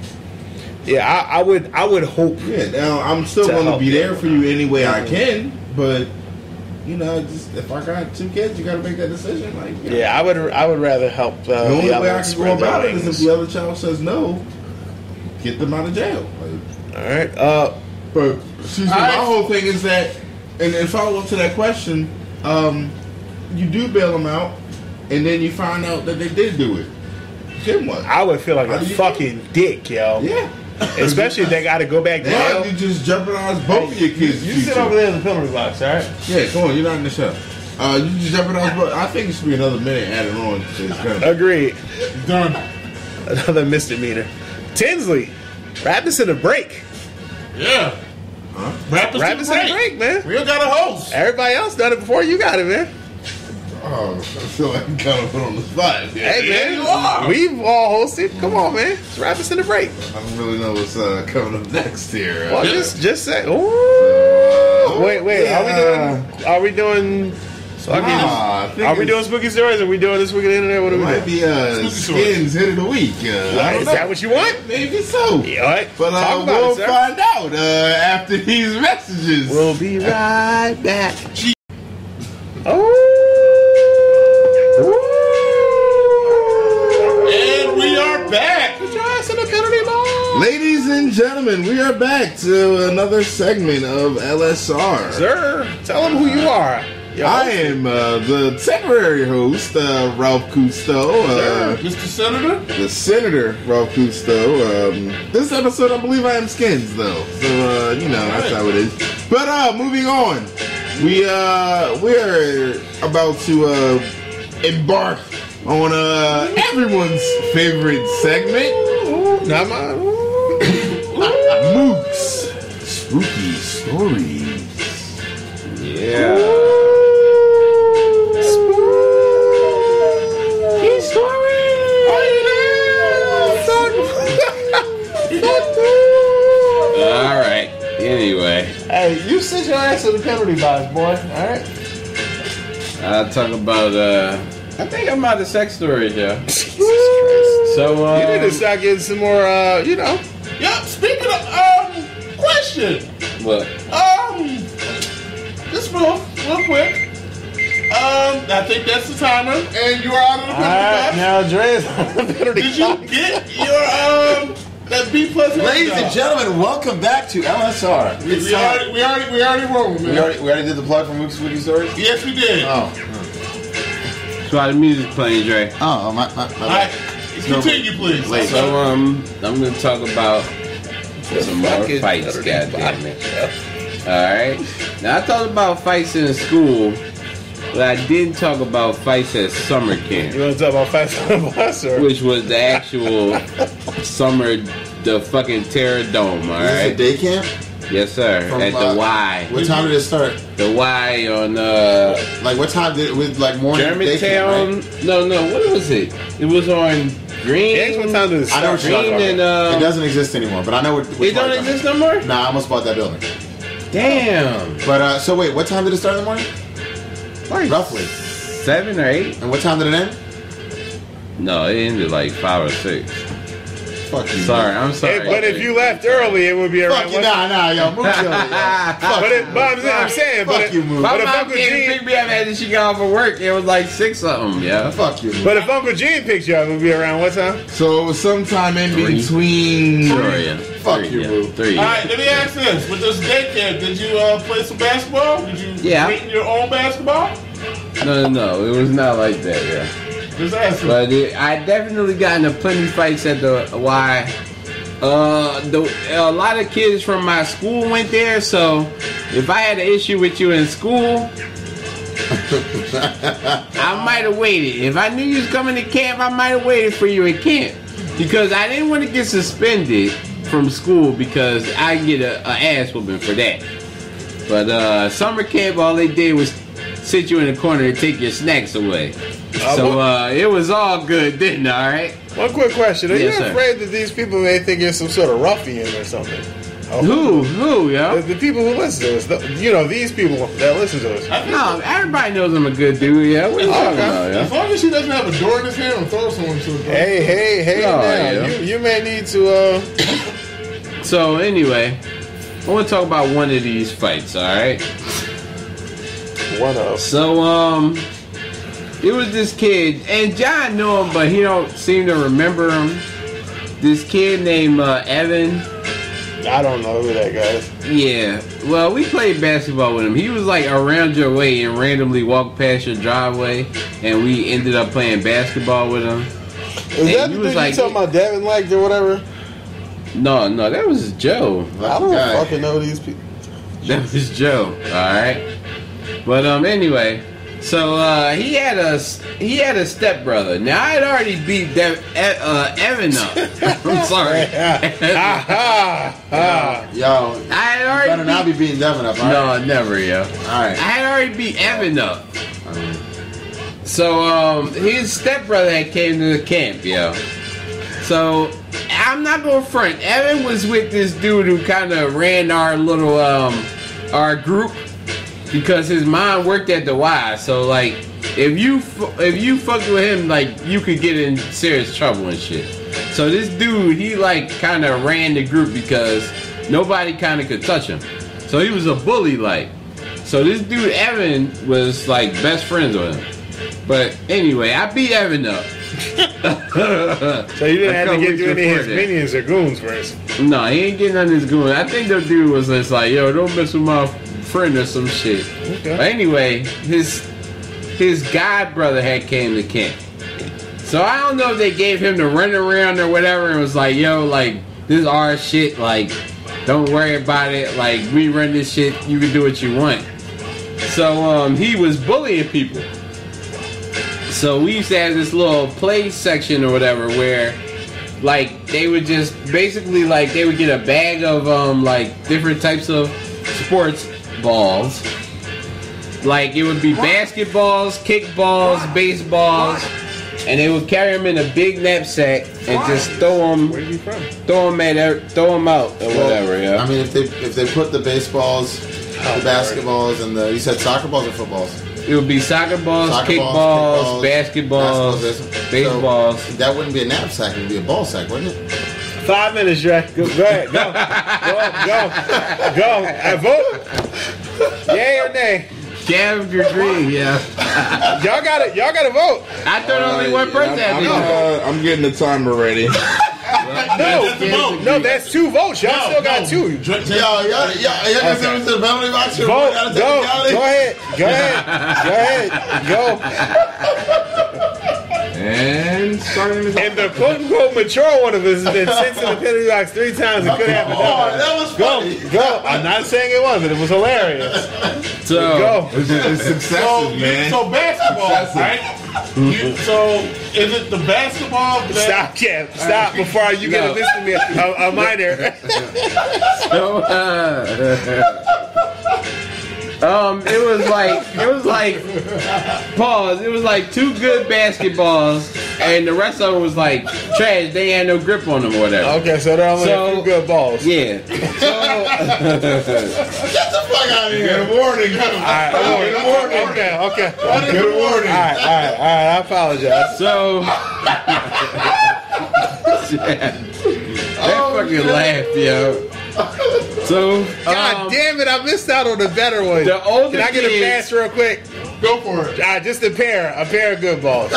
Yeah, I would hope. Yeah, now I'm still going to be there for you any way I can, but just if I got two kids, you got to make that decision. Like, I would rather help. The only way I can go about it is if the other child says no, get them out of jail. Like, all right, but my whole thing is that, and follow up to that question, you do bail them out, and then you find out that they did do it. Then what? I would feel like a fucking dick, yo. Yeah. Especially if they got to go back down. You just jeopardize both of your kids. You sit over there in the penalty box, all right? Yeah, come on. You're not in the show. You just jeopardize both. I think it should be another minute added on. Agreed. Done. Another misdemeanor. Tinsley, wrap this in a break. Yeah. Rappers to the break, man. We don't got a host. Everybody else done it before you got it, man. Oh, I feel like I'm kind of put on the spot. Yeah. Hey, man, you are. We've all hosted. Come on, man. It's Rappers to the Break. I don't really know what's coming up next here. Well, just say. Ooh. Wait. Are we doing? Are we doing Spooky Stories, or are we doing This Week in the Internet? What do we do? Might be Skins Hit of the Week. Is that what you want? Maybe so. Yeah, all right. But we'll find out after these messages. We'll be right back. Oh. And we are back. Put your ass in the penalty box. Ladies and gentlemen, we are back to another segment of LSR. Sir, tell them who you are. Yo. I am the temporary host, Ralph Cousteau. Mr. Senator? The Senator, Ralph Cousteau. This episode, I believe I am Skins, though. So, that's how it is. But moving on. We're about to embark on everyone's favorite segment. Not mine. Mook's Spooky Stories. Yeah. Ooh. Anyway. Hey, you sit your ass in the penalty box, boy. Alright? I'll talk about, I think I'm out of sex stories, yo. Jesus Christ. So, you need to start getting some more, Yep, speaking of, question. What? Just real quick. I think that's the timer, and you are out of the penalty box. Now, Dre's out of the penalty box. Did you get your, Ladies and gentlemen, welcome back to LSR. We already rolled, man. We already did the plug for Mook's Spooky Stories? Yes, we did. Oh. So the music's playing, Dre. Oh, my All right. Continue, please. Later. So, I'm going to talk about some more fights, goddammit. Alright. Now, I talked about fights in school, but I didn't talk about fights at summer camp. You want to talk about fights on the bus, or? Which was the actual... summer, the fucking Terror Dome, alright? This is a day camp? Yes, sir. From, at the Y. What time did it start? The Y on, Like, what time did it... With, like, morning Germantown... Camp, right? No, what was it? It was on Green... Yeah, what time did it start? I know what you're talking about. And, it doesn't exist anymore, but I know what... It don't exist no more? Nah, I almost bought that building. Damn! But, so wait, what time did it start in the morning? Like roughly. 7 or 8. And what time did it end? No, it ended like 5 or 6. Fuck you. Sorry, I'm sorry. Hey, but if you left early, it would be around. Fuck you, nah, yo, Mook. But I'm saying, fuck you, Mook. But if Uncle Gene picked me up after she got off of work, it was like 6 something, yeah. Fuck you, Mook. But if Uncle Gene picked you up, it would be around what time? So it was sometime in between. Sure, yeah. Fuck you, Mook. All right, let me ask this: with this daycare, did you play some basketball? Did you make your own basketball? No, it was not like that, yeah. But I definitely got into plenty fights at the Y. A lot of kids from my school went there, so if I had an issue with you in school, I might have waited. If I knew you was coming to camp, I might have waited for you at camp, because I didn't want to get suspended from school because I get an ass whooping for that. But summer camp, all they did was sit you in the corner and take your snacks away. So it was all good, didn't it? All right. One quick question: Are you afraid that these people may think you're some sort of ruffian or something? Oh. Who, yo? The people who listen to us, these people that listen to us. No, everybody knows I'm a good dude, yeah. What are you talking about, yo? As long as she doesn't have a door in his hand and throw someone to the door. Hey, now, you may need to. So anyway, I want to talk about one of these fights. All right. One of. So It was this kid, and John knew him, but he don't seem to remember him. This kid named Evan. I don't know who that guy is. Yeah. Well, we played basketball with him. He was like around your way and randomly walked past your driveway, and we ended up playing basketball with him. Is that the dude you talking about Devin liked or whatever? No, that was Joe. I don't fucking know these people. That was Joe, alright? But anyway... So he had a stepbrother. Now I had already beat Evan up. I'm sorry. Yo, I had already better not be beating Devin up. Right? No, never. Yeah. All right. I had already beat Evan up. All right. So his stepbrother had came to the camp. Yo. So I'm not gonna front. Evan was with this dude who kind of ran our little our group. Because his mom worked at the Y, so like, if you fucked with him, like, you could get in serious trouble and shit. So this dude, he like kind of ran the group because nobody kind of could touch him. So he was a bully, like. So this dude Evan was like best friends with him. But anyway, I beat Evan up. So you didn't have to get to any of his minions or goons first. No, he ain't getting none of his goons. I think the dude was just like, yo, don't mess with my friend or some shit. Okay. But anyway, his god brother had came to camp. So I don't know if they gave him the runaround or whatever and was like, yo, like, this is our shit, like, don't worry about it, like, we run this shit, you can do what you want. So he was bullying people. So we used to have this little play section or whatever where like they would just basically like they would get a bag of like different types of sports balls. Like it would be basketballs, kickballs, baseballs, and they would carry them in a big knapsack and just throw them out or whatever. Yeah. I mean, if they put the baseballs, the basketballs, and the you said soccer balls or footballs. It would be soccer balls, kickballs, basketballs, baseballs. So that wouldn't be a knapsack; it would be a ball sack, wouldn't it? 5 minutes, Dre. Go ahead. Go. I vote. Yay or nay? Jam your dream, yeah. Y'all gotta vote. I thought only one person had to vote. I'm getting the timer ready. No, that's two votes. Y'all still got two. Y'all send to the family box. Go ahead. And the quote-unquote mature one of us has been sent to the penalty box 3 times and could have it. Oh, that was funny. Go. I'm not saying it wasn't. It was hilarious. So, go. It's successful, man. So, basketball, right? So, is it the basketball? Stop, Kev. Stop before you get a listen to me. A minor. So, It was like two good basketballs, and the rest of them was like trash. They had no grip on them or whatever. Okay, so they're only two good balls. Yeah. So, get the fuck out of here! Good warning. Good warning. Okay. Good warning. All right. I apologize. So. That fucking laughed, yo. So, God damn it! I missed out on the better one. The older Can I get kids, a pass real quick? Go for it. Just a pair of good balls.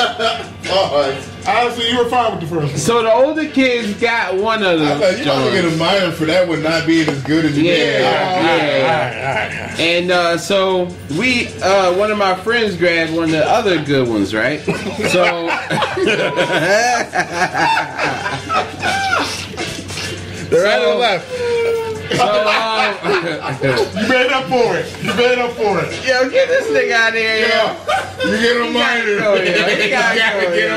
Honestly, you were fine with the first one. So the older kids got one of them. I thought you were going to get a minor for that one not being as good as you did. Yeah. And so we, one of my friends grabbed one of the other good ones, right? So left. You made up for it. Yo, get this nigga out of here. Yo. You get a minor. You gotta get a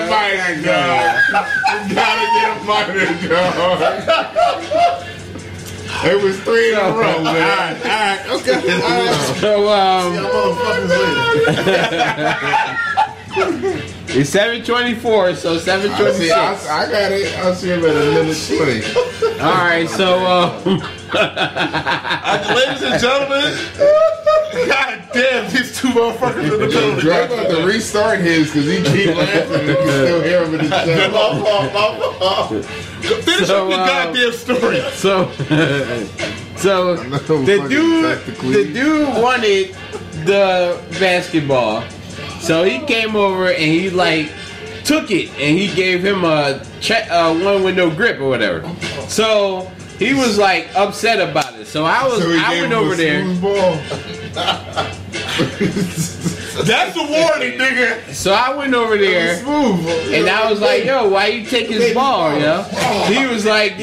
minor, girl. It was 3 in a row, man. All right. Okay. It's 7:24, so 7:26. I got it. I'll see him in a minute 20. All right, so ladies and gentlemen, God damn, these two motherfuckers in the middle. Dre about to restart his because he keep laughing and you still hear him in his chest. Finish up the goddamn story. So the dude wanted the basketball. So he came over and he like took it and he gave him a one with no grip or whatever. So he was like upset about it. So I went over there. That's a warning, nigga. So I went over there and I was like, yo, why you take his ball, yo? He was like,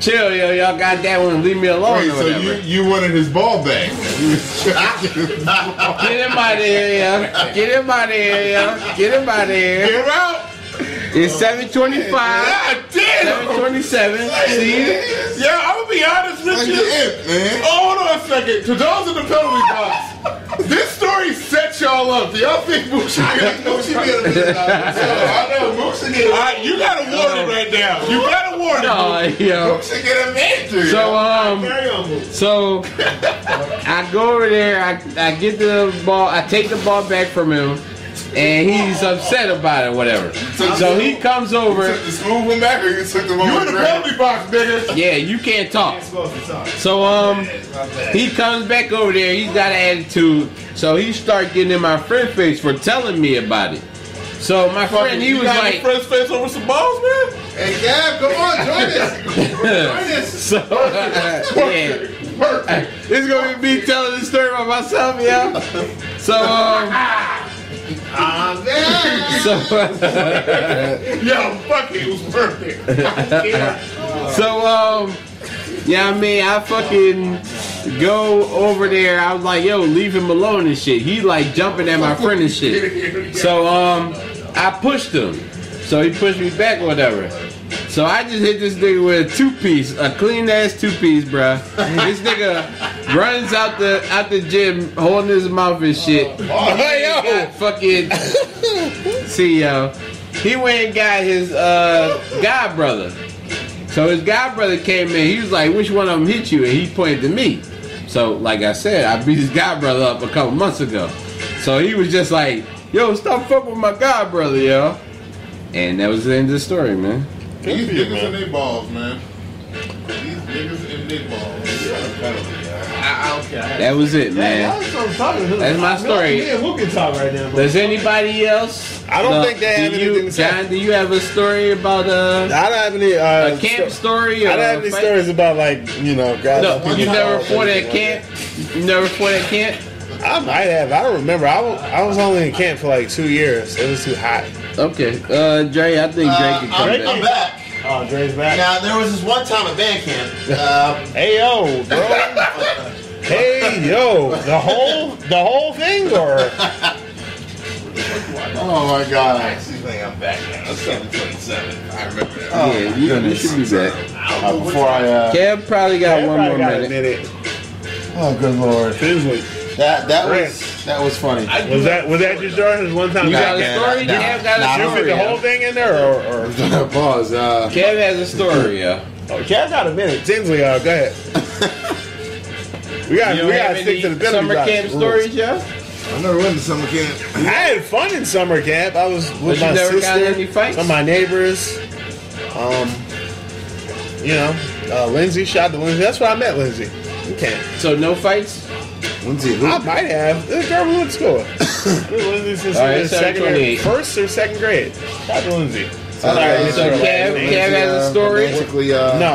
Chill, yo, y'all got that one. Leave me alone. Wait, or so whatever. You wanted his ball back. Get him out of here, yo. Get him out of here, yo. Get him out of here. Get him out. It's 7:25. God damn. 7:27. See? Yeah, I'm gonna be honest with you. Man. Hold on a second. To those in the penalty box, this story set y'all up. Do y'all think Moosha should get a minute? I know Moosha get a. You got a warning right now. You got a warning. Moosha get a minute. So I go over there. I get the ball. I take the ball back from him. And he's upset about it, whatever. So he comes over. You took the smooth one back, or you took the one? You in the penalty box, nigga. Yeah, you can't talk. So he comes back over there. He's got an attitude. So he starts getting in my friend face for telling me about it. So my friend, he was like, "You got your friend's face over some balls, man." Hey, Gab, come on, join us. So yeah. It's gonna be me telling the story by myself, yeah. So yo, fuck it, it was perfect. So yeah, I mean, I fucking go over there. I was like, yo, leave him alone and shit. He like jumping at my friend and shit. So I pushed him. So he pushed me back or whatever. So I just hit this nigga with a two-piece, a clean-ass two-piece, bruh. This nigga runs out the gym holding his mouth and shit. He went and got his god brother. So his god brother came in. He was like, which one of them hit you? And he pointed to me. So, like I said, I beat his god brother up a couple months ago. So he was just like, yo, stop fucking with my god brother, yo. And that was the end of the story, man. These niggas and they balls, man. I don't care. That was it, man. That's my story. Who can talk right now? Does anybody else? I don't think they have anything to say. John, do you have a story about I don't have any a camp story? I don't have any stories about, like, you know, guys. No, you never fought at camp? You never fought at camp? I might have. I don't remember. I was only in camp for like 2 years. It was too hot. Okay. Dre, I think Dre can come back. I'm back. Oh, Dre's back. Now, there was this one time at band camp. Hey, yo, bro. Hey, yo. The whole thing, or? Oh, my God. I actually think I'm back now. That's 7:27. I remember that. Oh, yeah, you should be back. Kev probably got one more minute. Oh, good Lord. Seriously. That was funny. Was that just Jordan's one time? You got a story? Kev got a story. You fit the whole thing in there, or pause? Kev has a story. Yeah. Oh, Kev got a minute. Tinsley, go ahead. we gotta stick to the summer camp stories, yeah. I never went to summer camp. I had fun in summer camp. I was with my sister, some of my neighbors. You know, Lindsay. Shout out to Lindsay. That's where I met Lindsay. Okay. So no fights. Lindsay, I might have. This girl we went to school with. Lindsay since first or second grade. Shout out to Lindsay. So Kev has a story. No.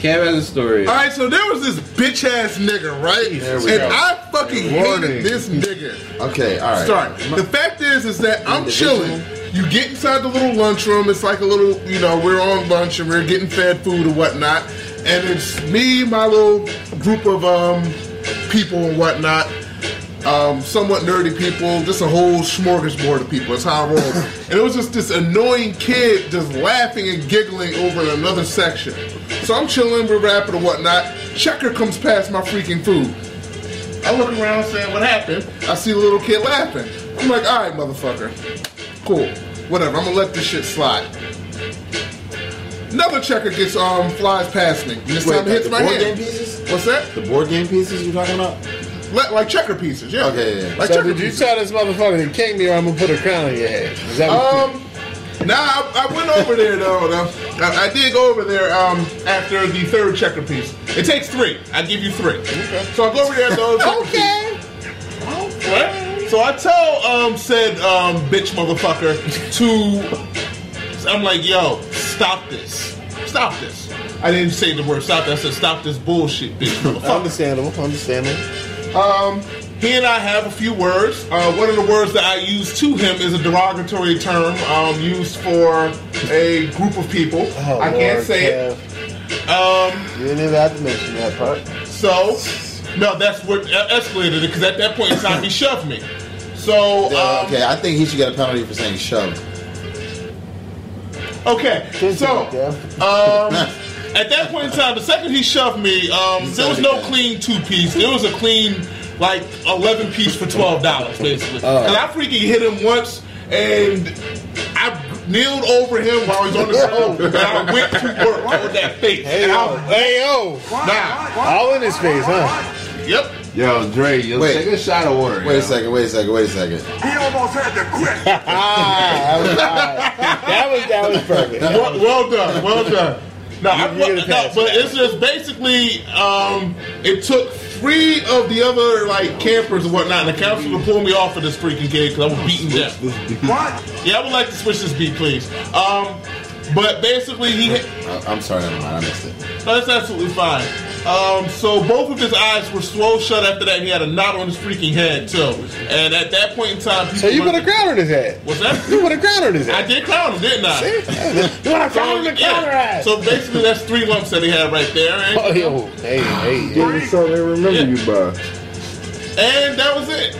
Kev has a story. All right, so there was this bitch ass nigga, right? I fucking hated this nigga. Okay, all right. The fact is that I'm chilling. You get inside the little lunchroom. It's like a little, you know, we're on lunch and we're getting fed food and whatnot. And it's me, my little group of people and whatnot, somewhat nerdy people, just a whole smorgasbord of people. That's how I roll. And it was just this annoying kid just laughing and giggling over in another section. So I'm chilling, we're rapping and whatnot. Checker comes past my freaking food. I look around saying, what happened? I see the little kid laughing. I'm like, all right, motherfucker. Cool. Whatever. I'm going to let this shit slide. Another checker gets flies past me. This time it hits my hand. The board game pieces? What's that? The board game pieces you're talking about? Like checker pieces, yeah. Okay, yeah. Like so checker pieces. Did you tell this motherfucker to kick me or I'm going to put a crown on your head? Is that what nah, I went over there, though. I did go over there after the third checker piece. It takes three. I give you three. Okay. So I go over there, though. Okay. What? So I tell said bitch motherfucker to... I'm like, yo, stop this. Stop this. I didn't say the word stop. I said, stop this bullshit, bitch. Understandable. He and I have a few words. One of the words that I use to him is a derogatory term used for a group of people. I can't say it. You didn't even have to mention that part. So, no, that's what escalated it, because at that point in time, he shoved me. So, okay, I think he should get a penalty for saying shove. Okay, so, at that point in time, the second he shoved me, there was no clean two-piece. There was a clean, like, 11-piece for $12, basically. And I freaking hit him once, and I kneeled over him while he's on the ground, and I went to work with that face. Hey, yo. All in his face, huh? Yep. Yo, Dre, yo, take a shot of water. Wait a second. He almost had to quit. That was perfect. Well done. But it's just basically, it took three of the other, like, campers and whatnot, and the counselor pulled me off of this freaking kid because I was beaten down. What? Yeah, I would like to switch this beat, please. But basically, he... I'm sorry, never mind, I missed it. No, that's absolutely fine. So both of his eyes were swole shut after that, and he had a knot on his freaking head, too. And at that point in time... So you put a crown on his head. What's that? You put a crown on his head. I did crown him, didn't I? See? So basically, that's three lumps that he had right there. And, hey. So they remember you by. And that was it.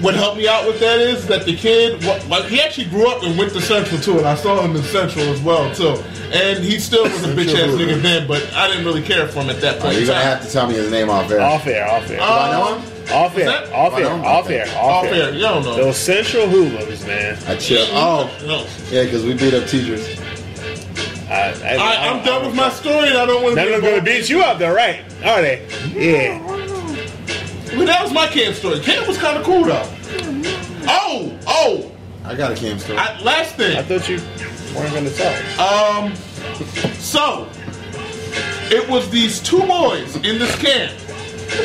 What helped me out with that is that the kid, like, he actually grew up and went to Central too, and I saw him in Central as well too. And he still was a bitch ass nigga then, but I didn't really care for him at that point. You're gonna have to tell me his name off air. Off air. You don't know. Those Central hooligans, man. I chill. Oh, no. Yeah, because we beat up teachers. I'm done with my story, and I don't want to. They're gonna beat you up, though, right? Are they? Yeah. But that was my Cam story. Cam was kind of cool though. Oh! I got a Cam story. Last thing. I thought you weren't going to tell. So, it was these two boys in this camp.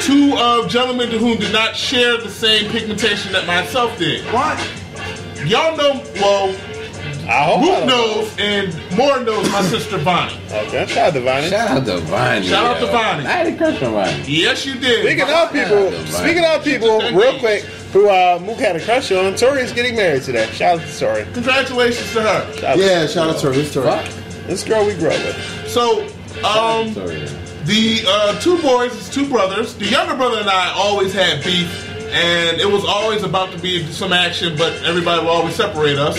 Two gentlemen to whom did not share the same pigmentation that myself did. What? Y'all know, Mook knows, and Moore knows my sister Vonnie. Okay, shout out to Vonnie. I had a crush on Vonnie. Yes, you did. Speaking of people, real quick, who Mook had a crush on, Tori is getting married today. Shout out to Tori. Congratulations to her. Shout out to Tori. Who's Tori? This girl we grew up with. So, the two boys, it's two brothers. The younger brother and I always had beef, and it was always about to be some action, but everybody would always separate us.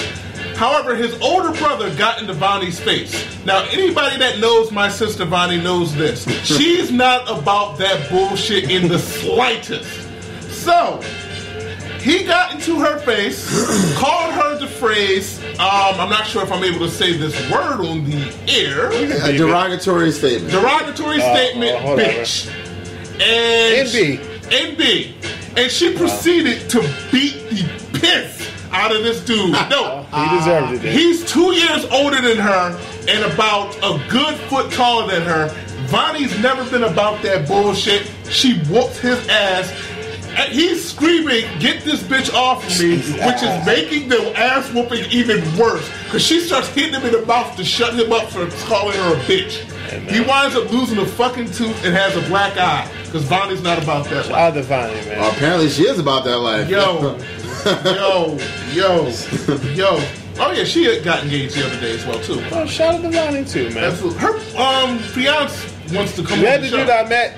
However, his older brother got into Vonnie's face. Now, anybody that knows my sister Vonnie knows this. She's not about that bullshit in the slightest. So, he got into her face, called her the phrase, I'm not sure if I'm able to say this word on the air. A derogatory statement. Bitch. And NB. And she proceeded to beat the piss out of this dude. No. He deserved it. Then. He's 2 years older than her and about a good foot taller than her. Vonnie's never been about that bullshit. She whooped his ass. And he's screaming, "Get this bitch off of me," which is making the ass whooping even worse. Because she starts hitting him in the mouth to shut him up for calling her a bitch. Amen. He winds up losing a fucking tooth and has a black eye. Because Vonnie's not about that life. Shout out to Vonnie, man. Well, apparently she is about that life. Yo. Oh yeah, she got engaged the other day as well too. Oh, shout out to Vonnie too, man. Absolutely. Her fiance wants to come. You had the dude I met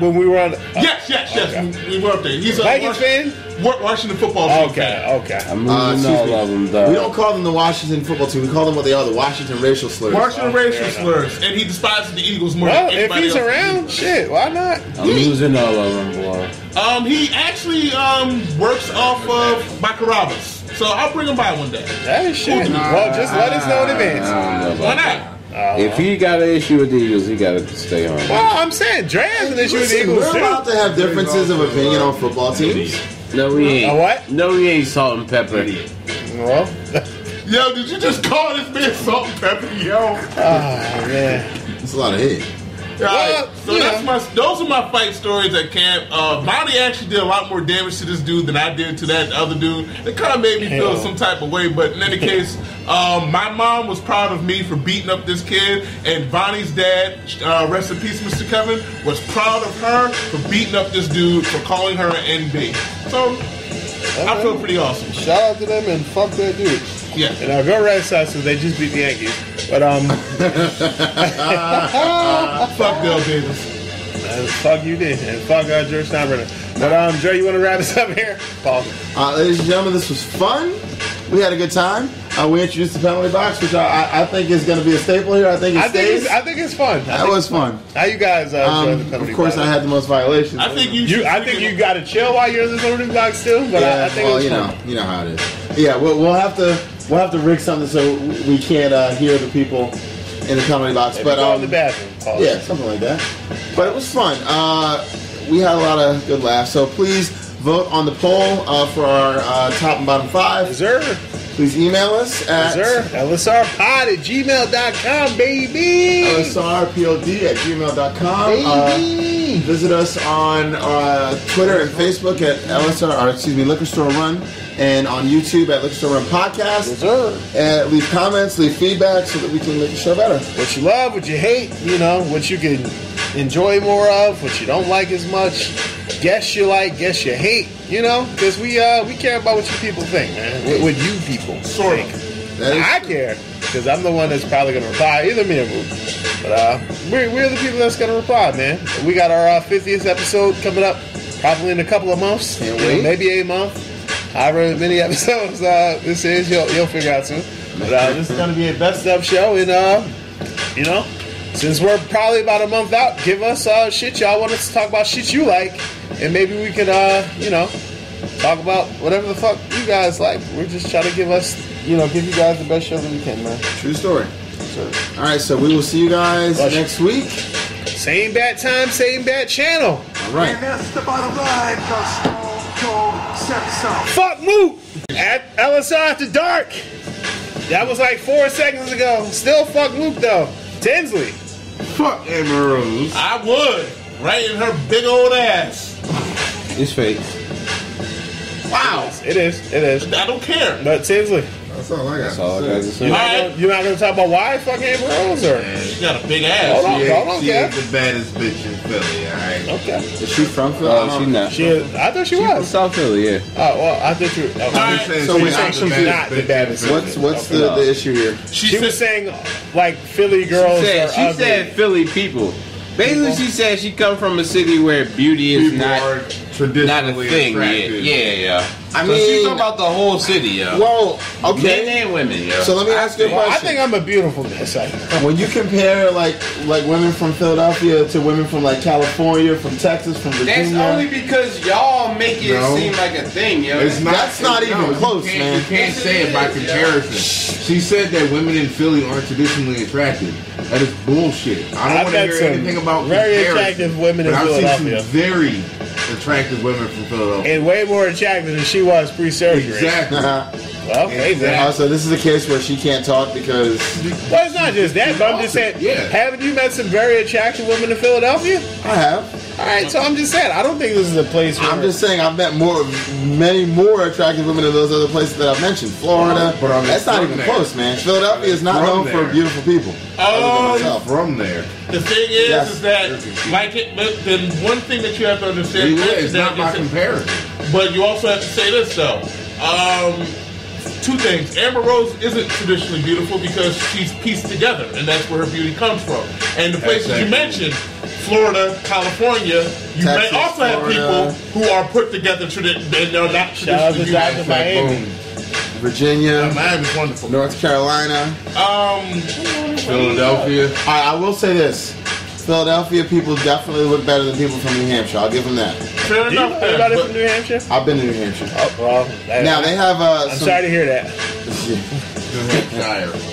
when we were on. Yes. Okay. We were up there. He's a Vikings fan. Washington football team. Okay. I'm all of them though. We don't call them the Washington football team. We call them what they are: the Washington racial slurs. And he despises the Eagles more than anybody else. If he's around, shit, why not? I'm losing all of them, boy. He actually works off of Baccarabas. So I'll bring him by one day. That is shit. Well, just let us know in advance. Why not? If he got an issue with the Eagles, he got to stay home. Well, I'm saying Dre has an issue with the Eagles. We're about to have differences of opinion on football teams. No, we ain't. What? No, we ain't salt and pepper. Well, yo, did you just call this man salt and pepper? Yo. Oh, man. It's a lot of hate. Right. So those are my fight stories at camp. Vonnie actually did a lot more damage to this dude than I did to that other dude. It kind of made me feel some type of way, but in any case, my mom was proud of me for beating up this kid, and Vonnie's dad, rest in peace, Mr. Kevin, was proud of her for beating up this dude for calling her an NB. So I feel pretty awesome. Shout out to them and fuck that dude. Yeah. And I'll go Red Sox because they just beat the Yankees. But fuck Bill Davis. Fuck you did, and fuck George Steinbrenner. But Joe, you want to wrap this up here? Paul. Ladies and gentlemen, this was fun. We had a good time. We introduced the penalty box, which I think is going to be a staple here. I think it stays. I think it's fun. That was fun. How you guys enjoyed the penalty box? Of course, I had the most violations. I think you got to chill while you're in the penalty box too. But yeah, I think it was fun. You know how it is. Yeah, we'll have to rig something so we can't hear the people in the penalty box. Maybe but go in the bathroom. Paul. Yeah, something like that. But it was fun. We had a lot of good laughs. So please vote on the poll for our top and bottom five. Yes, sir. Please email us at lsrpod@gmail.com, baby. lsrpod@gmail.com. Baby. Visit us on Twitter and Facebook at Liquor Store Run, and on YouTube at Liquor Store Run Podcast. Yes, sir. And leave comments, leave feedback, so that we can make the show better. What you love, what you hate, what you can enjoy more of, what you don't like as much. Guess you like, guess you hate, because we care about what you people think, man. What you people think. Now, I care, because I'm the one that's probably going to reply, either me or Mook. But we're the people that's going to reply, man. We got our 50th episode coming up probably in a couple of months. Can't wait. Maybe a month. However many episodes this is, you'll figure out soon. But this is going to be a best of show, and since we're probably about a month out, give us shit y'all want us to talk about, shit you like. And maybe we can, talk about whatever the fuck you guys like. We're just trying to give you guys the best show that we can, man. True story. Sure. All right, so we will see you guys next week. Same bad time, same bad channel. All right. And that's the bottom line. The Stone Cold sets up. Fuck Moot at LSI After Dark. That was like 4 seconds ago. Still fuck Moot though. Tinsley. Fuck Amber Rose. I would. Right in her big old ass. It's fake. Wow. It is. I don't care. But Tinsley. That's all I got. You're not going to talk about why I fuck Amber Rose? She got a big ass. She is the baddest bitch in Philly, alright? Okay. Is she from Philly? She's not. I thought she was. From South Philly, yeah. Oh, well, I thought you were. So you're saying she's not the baddest. What's the issue here? She was saying, like, Philly girls are ugly. She said Philly people. Basically, she said she come from a city where beauty is not a thing yet. Yeah. I mean, she's talking about the whole city, yo. Well, okay. Men and women, yo. So let me ask you a question. I think I'm a beautiful mess. When you compare like women from Philadelphia to women from like California, from Texas, from Virginia. That's only because y'all make it seem like a thing, yo. That's not even close, man. You can't say it by comparison. She said that women in Philly aren't traditionally attractive. That is bullshit. I don't want to hear anything about very attractive women in Philadelphia. I've seen some very attractive women from Philadelphia. And way more attractive than she was pre-surgery. Exactly. Well, okay, then. Also, this is a case where she can't talk because... Well, it's not just that, but I'm just saying, haven't you met some very attractive women in Philadelphia? I have. All right, so I'm just saying, I don't think this is a place where... I'm just saying I've met many more attractive women in those other places that I've mentioned. Florida, that's not even close, man. Philadelphia is not known for beautiful people. Oh, from there. The thing is that, the one thing that you have to understand... It's not my comparison. But you also have to say this, though. Two things. Amber Rose isn't traditionally beautiful because she's pieced together, and that's where her beauty comes from. And the places you mentioned, Florida, California, you may also have people who are put together and they're not traditionally beautiful. Miami. Virginia. Miami's wonderful. North Carolina. Philadelphia. All right, I will say this. Philadelphia people definitely look better than people from New Hampshire. I'll give them that. Fair enough. Everybody from New Hampshire? I've been to New Hampshire. Oh, well, now they have. I'm sorry to hear that.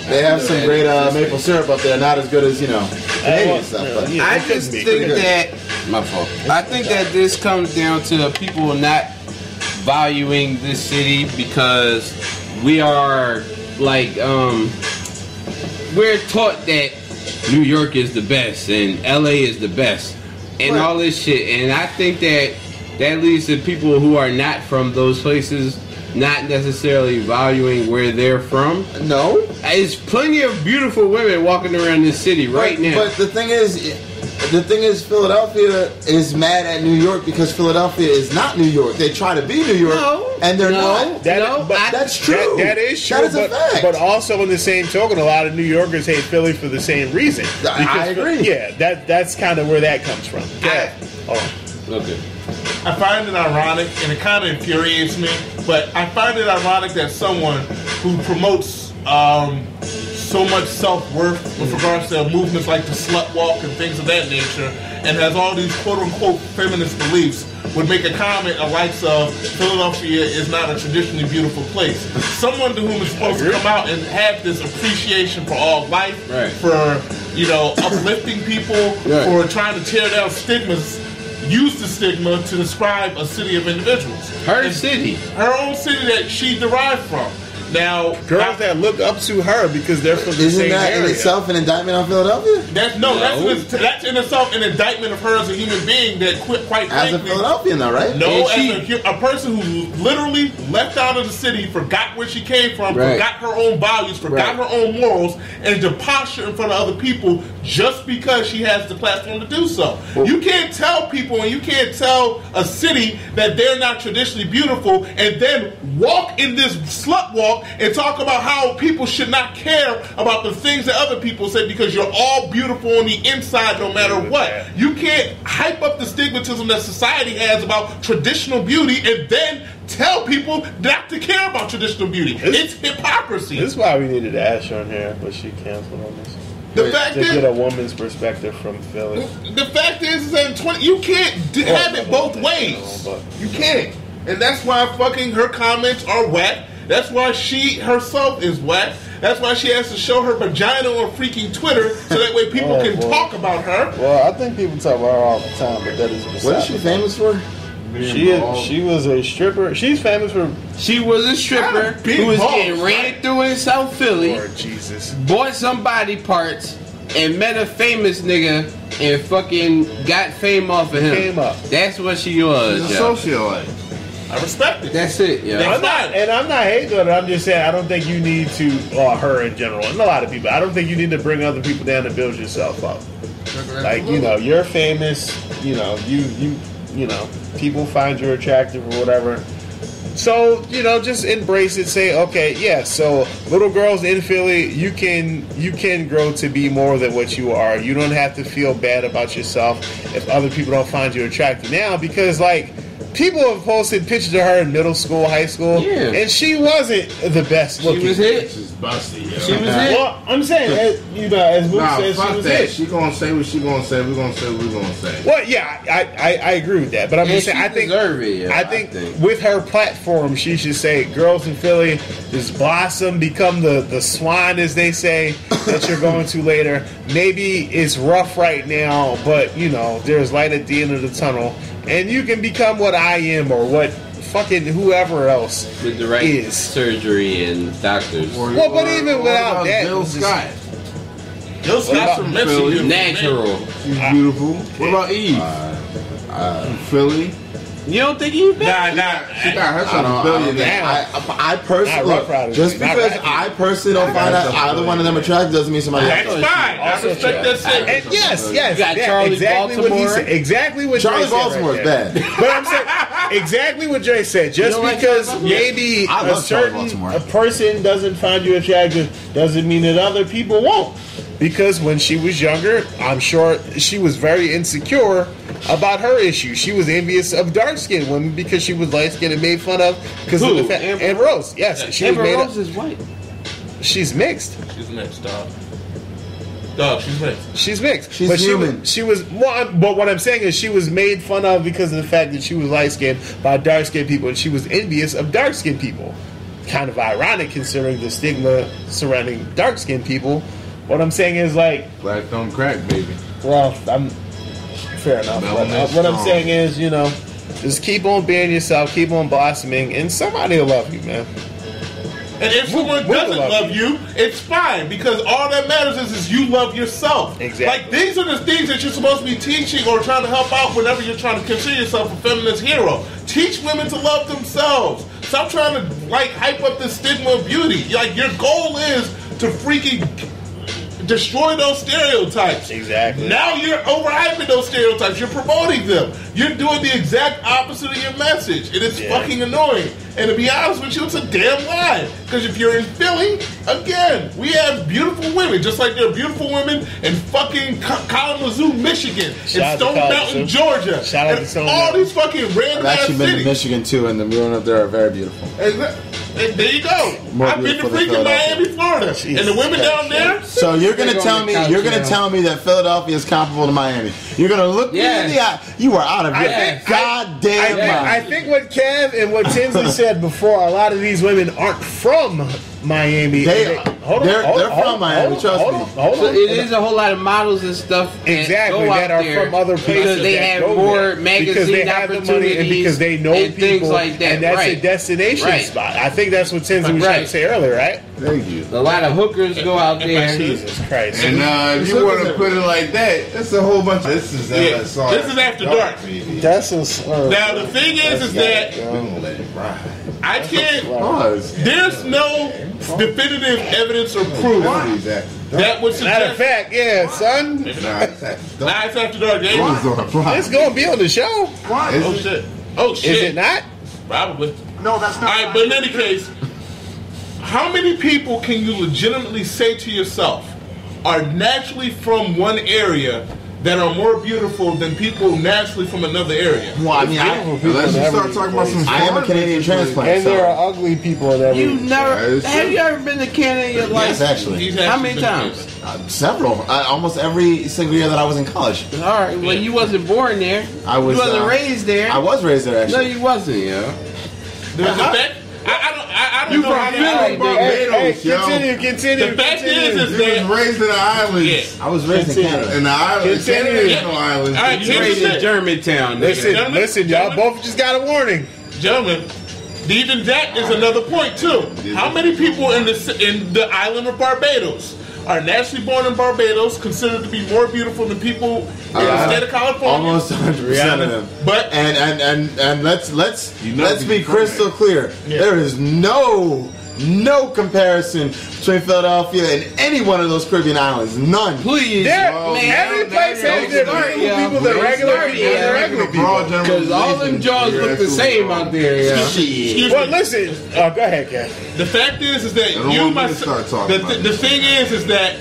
They have some great maple syrup up there. Not as good as Canadian stuff. But I just think that. My fault. I think that this comes down to people not valuing this city because we are we're taught that New York is the best and L.A. is the best and all this shit, and I think that leads to people who are not from those places not necessarily valuing where they're from. No, there's plenty of beautiful women walking around this city right now. But the thing is, The thing is, Philadelphia is mad at New York because Philadelphia is not New York. They try to be New York, and they're not. That's true. That is true. That is a fact. But also, in the same token, a lot of New Yorkers hate Philly for the same reason. I agree. Yeah, that's kind of where that comes from. Yeah. Okay. I find it ironic, and it kind of infuriates me, but I find it ironic that someone who promotes so much self-worth with regards to movements like the slut walk and things of that nature, and has all these quote-unquote feminist beliefs, would make a comment of likes of Philadelphia is not a traditionally beautiful place. Someone to whom is supposed to come out and have this appreciation for all life, for, you know, uplifting people, for trying to tear down stigmas, use the stigma to describe a city of individuals. Her own city that she derived from. Now, girls that look up to her because they're from the same area. Isn't that in itself an indictment on Philadelphia? That's in itself an indictment of her as a human being that quite frankly... As a Philadelphian though, right? No, as a person who literally left out of the city, forgot where she came from, forgot her own values, forgot her own morals, and to posture in front of other people just because she has the platform to do so. Well, you can't tell people and you can't tell a city that they're not traditionally beautiful and then walk in this slut walk and talk about how people should not care about the things that other people say because you're all beautiful on the inside no matter what. You can't hype up the stigmatism that society has about traditional beauty and then tell people not to care about traditional beauty. It's hypocrisy. This is why we needed Ash on here, but she canceled on this. Get a woman's perspective from Philly. The fact is that you can't have it both ways. You can't. And that's why fucking her comments are whack. That's why she herself is whack. That's why she has to show her vagina on freaking Twitter so that way people can talk about her. Well, I think people talk about her all the time, but that is beside What is she famous for? She was a stripper. She's famous for... She was a stripper who was getting ran through in South Philly. Lord Jesus. Bought some body parts and met a famous nigga and fucking got fame off of him. That's what she was. She's a socialite. I respect it. That's it. Yeah. I'm not hating on it. I'm just saying I don't think you need to, her in general, and a lot of people. I don't think you need to bring other people down to build yourself up. Like, you know, you're famous. You know, you know, people find you attractive or whatever. So, you know, just embrace it. Say, okay, yeah. So, little girls in Philly, you can grow to be more than what you are. You don't have to feel bad about yourself if other people don't find you attractive now, because like. People have posted pictures of her in middle school, high school, and she wasn't the best looking. She was hit. She was busty, yo. She was hit. Well, I'm saying, as Luke says, she was hit. She gonna say what she gonna say. We're gonna say what we're gonna say. Well, yeah, I agree with that, but I'm just saying, I think with her platform, she should say, "Girls in Philly, just blossom, become the swan," as they say, that you're going to later. Maybe it's rough right now, but you know, there's light at the end of the tunnel. And you can become what I am or what fucking whoever else with the right is. Surgery and doctors. Well, but even without that, Bill Scott. Bill Scott's from Philly. Natural. He's beautiful. What about Eve? Philly. You don't think Eve? Nah. She got her shot billionaire. I personally, just because I personally don't find out either one of them attractive doesn't mean somebody else. That's fine. I respect that shit. Yes. You got Charlie Baltimore. What he said. Exactly what Charlie Dre said. Charlie Baltimore is bad. But I'm saying exactly what Dre said. Just because maybe a certain person doesn't find you attractive doesn't mean that other people won't. Because when she was younger, I'm sure she was very insecure about her issues. She was envious of dark-skinned women because she was light-skinned and made fun of because of the fact. Amber Rose, yes, she Amber was made Rose is white. She's mixed. She's mixed, dog. She's mixed. She's but human. But what I'm saying is, she was made fun of because of the fact that she was light-skinned by dark-skinned people, and she was envious of dark-skinned people. Kind of ironic considering the stigma surrounding dark-skinned people. What I'm saying is like... Black don't crack, baby. Well, fair enough. What I'm saying is, you know, just keep on being yourself, keep on blossoming, and somebody will love you, man. And if someone doesn't love you, it's fine, because all that matters is you love yourself. Exactly. Like, these are the things that you're supposed to be teaching or trying to help out whenever you're trying to consider yourself a feminist hero. Teach women to love themselves. Stop trying to, like, hype up the stigma of beauty. Like, your goal is to freaking... destroy those stereotypes. Exactly. Now you're overhyping those stereotypes. You're promoting them. You're doing the exact opposite of your message. It is fucking annoying. And to be honest with you, it's a damn lie. Because if you're in Philly, again, we have beautiful women, just like there are beautiful women in fucking Kalamazoo, Michigan, and Stone Mountain, Georgia. Shout out to Stone Mountain. All these fucking random ass cities. I've actually been to Michigan, too, and the women up there are very beautiful. And there you go. I've been to freaking Miami, Florida, and the women down there. So you're gonna tell me that Philadelphia is comparable to Miami? You're gonna look me in the eye. You are out of your goddamn mind. I think what Kev and what Tinsley said before, a lot of these women aren't from Miami. They're from Miami. Trust me. It is a whole lot of models and stuff that are from other places because they have more magazine because they have the money and because they know people things like that. And that's a destination spot. I think that's what Tinsley was trying to say earlier, right? Thank you. A lot of hookers go out there. Jesus Christ! And if you want to put it like that, it's a whole bunch. This is After Dark. That's a slur. Now the thing is that I can't. There's no definitive evidence or proof that would suggest. Matter of fact, son. It's After Dark. It's gonna be on the show. Why? Oh shit! Is it not? Probably. No, that's not. All right, but in any case, how many people can you legitimately say to yourself are naturally from one area that are more beautiful than people naturally from another area? Well, I mean, unless you start talking about some. I am a Canadian transplant, and there are ugly people in every. Have you ever been to Canada in your life? Yes, actually. How many times? Several. Almost every single year that I was in college. All right. Well, you wasn't born there. I was. You wasn't raised there. I was raised there. Actually, no, you wasn't. Yeah. There's a fact. I don't know how to do it. Continue. The fact is that he was raised in the islands. Yeah. I was raised in Canada. In the islands. All right, you raised in Germantown. Listen, y'all both just got a warning. Gentlemen, even that is another point, too. How many people in the island of Barbados are naturally born in Barbados considered to be more beautiful than people in the state of California? Almost 100% of them. But and let's be crystal clear. Yeah. There is no comparison between Philadelphia and any one of those Caribbean islands. None. Please. Every place has their people that regular people. Because all them jaws look the same out there. Yeah. Excuse me. Well, listen. Oh, go ahead, Kat. The fact is that you myself. The thing is that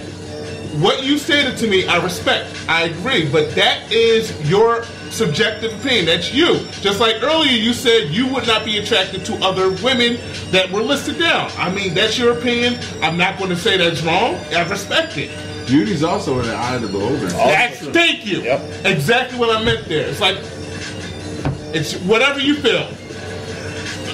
what you stated to me, I respect. I agree. But that is your subjective opinion. That's you. Just like earlier you said you would not be attracted to other women that were listed down. I mean, that's your opinion. I'm not going to say that's wrong. I respect it. Beauty's also in the eye of the beholder. Thank you. Yep. Exactly what I meant there. It's like, it's whatever you feel.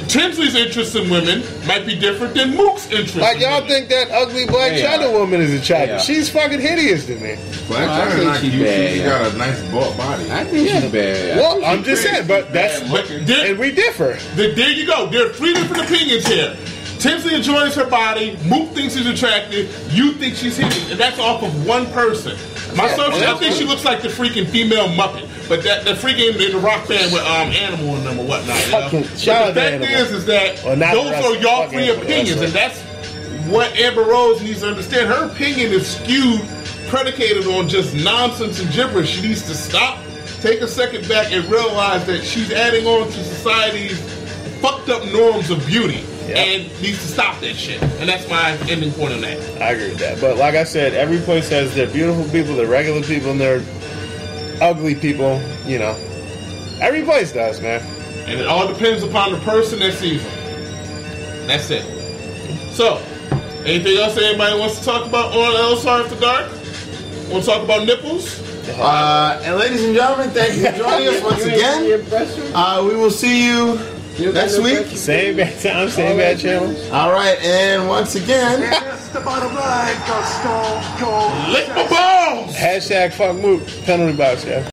Tinsley's interest in women might be different than Mook's interest. Like y'all think that ugly black China woman is attractive? She's fucking hideous to me. Black China, like she's got a nice bald body. I think she's bad. Well, I'm just saying, but that's and we differ. There you go. There are three different opinions here. Tinsley enjoys her body. Mook thinks she's attractive. You think she's hideous, and that's off of one person. Myself, I think she looks like the freaking female Muppet. But that the freaking the rock band with Animal in them or whatnot. You know? But the fact is that those are y'all free opinions, and that's what Amber Rose needs to understand. Her opinion is skewed, predicated on just nonsense and gibberish. She needs to stop, take a second back, and realize that she's adding on to society's fucked up norms of beauty. Yep. And needs to stop that shit. And that's my ending point on that. I agree with that. But like I said, every place has their beautiful people, their regular people, and their ugly people. You know, every place does, man. And it all depends upon the person that sees them. That's it. So, anything else anybody wants to talk about on LSR After Dark? Want to talk about nipples? And ladies and gentlemen, thank you for joining us once again. We will see you next week. Same bad time, same bad channel. Alright, and once again, the bottom line, go, go, go. Lick the balls! #FuckMook, penalty box, yeah.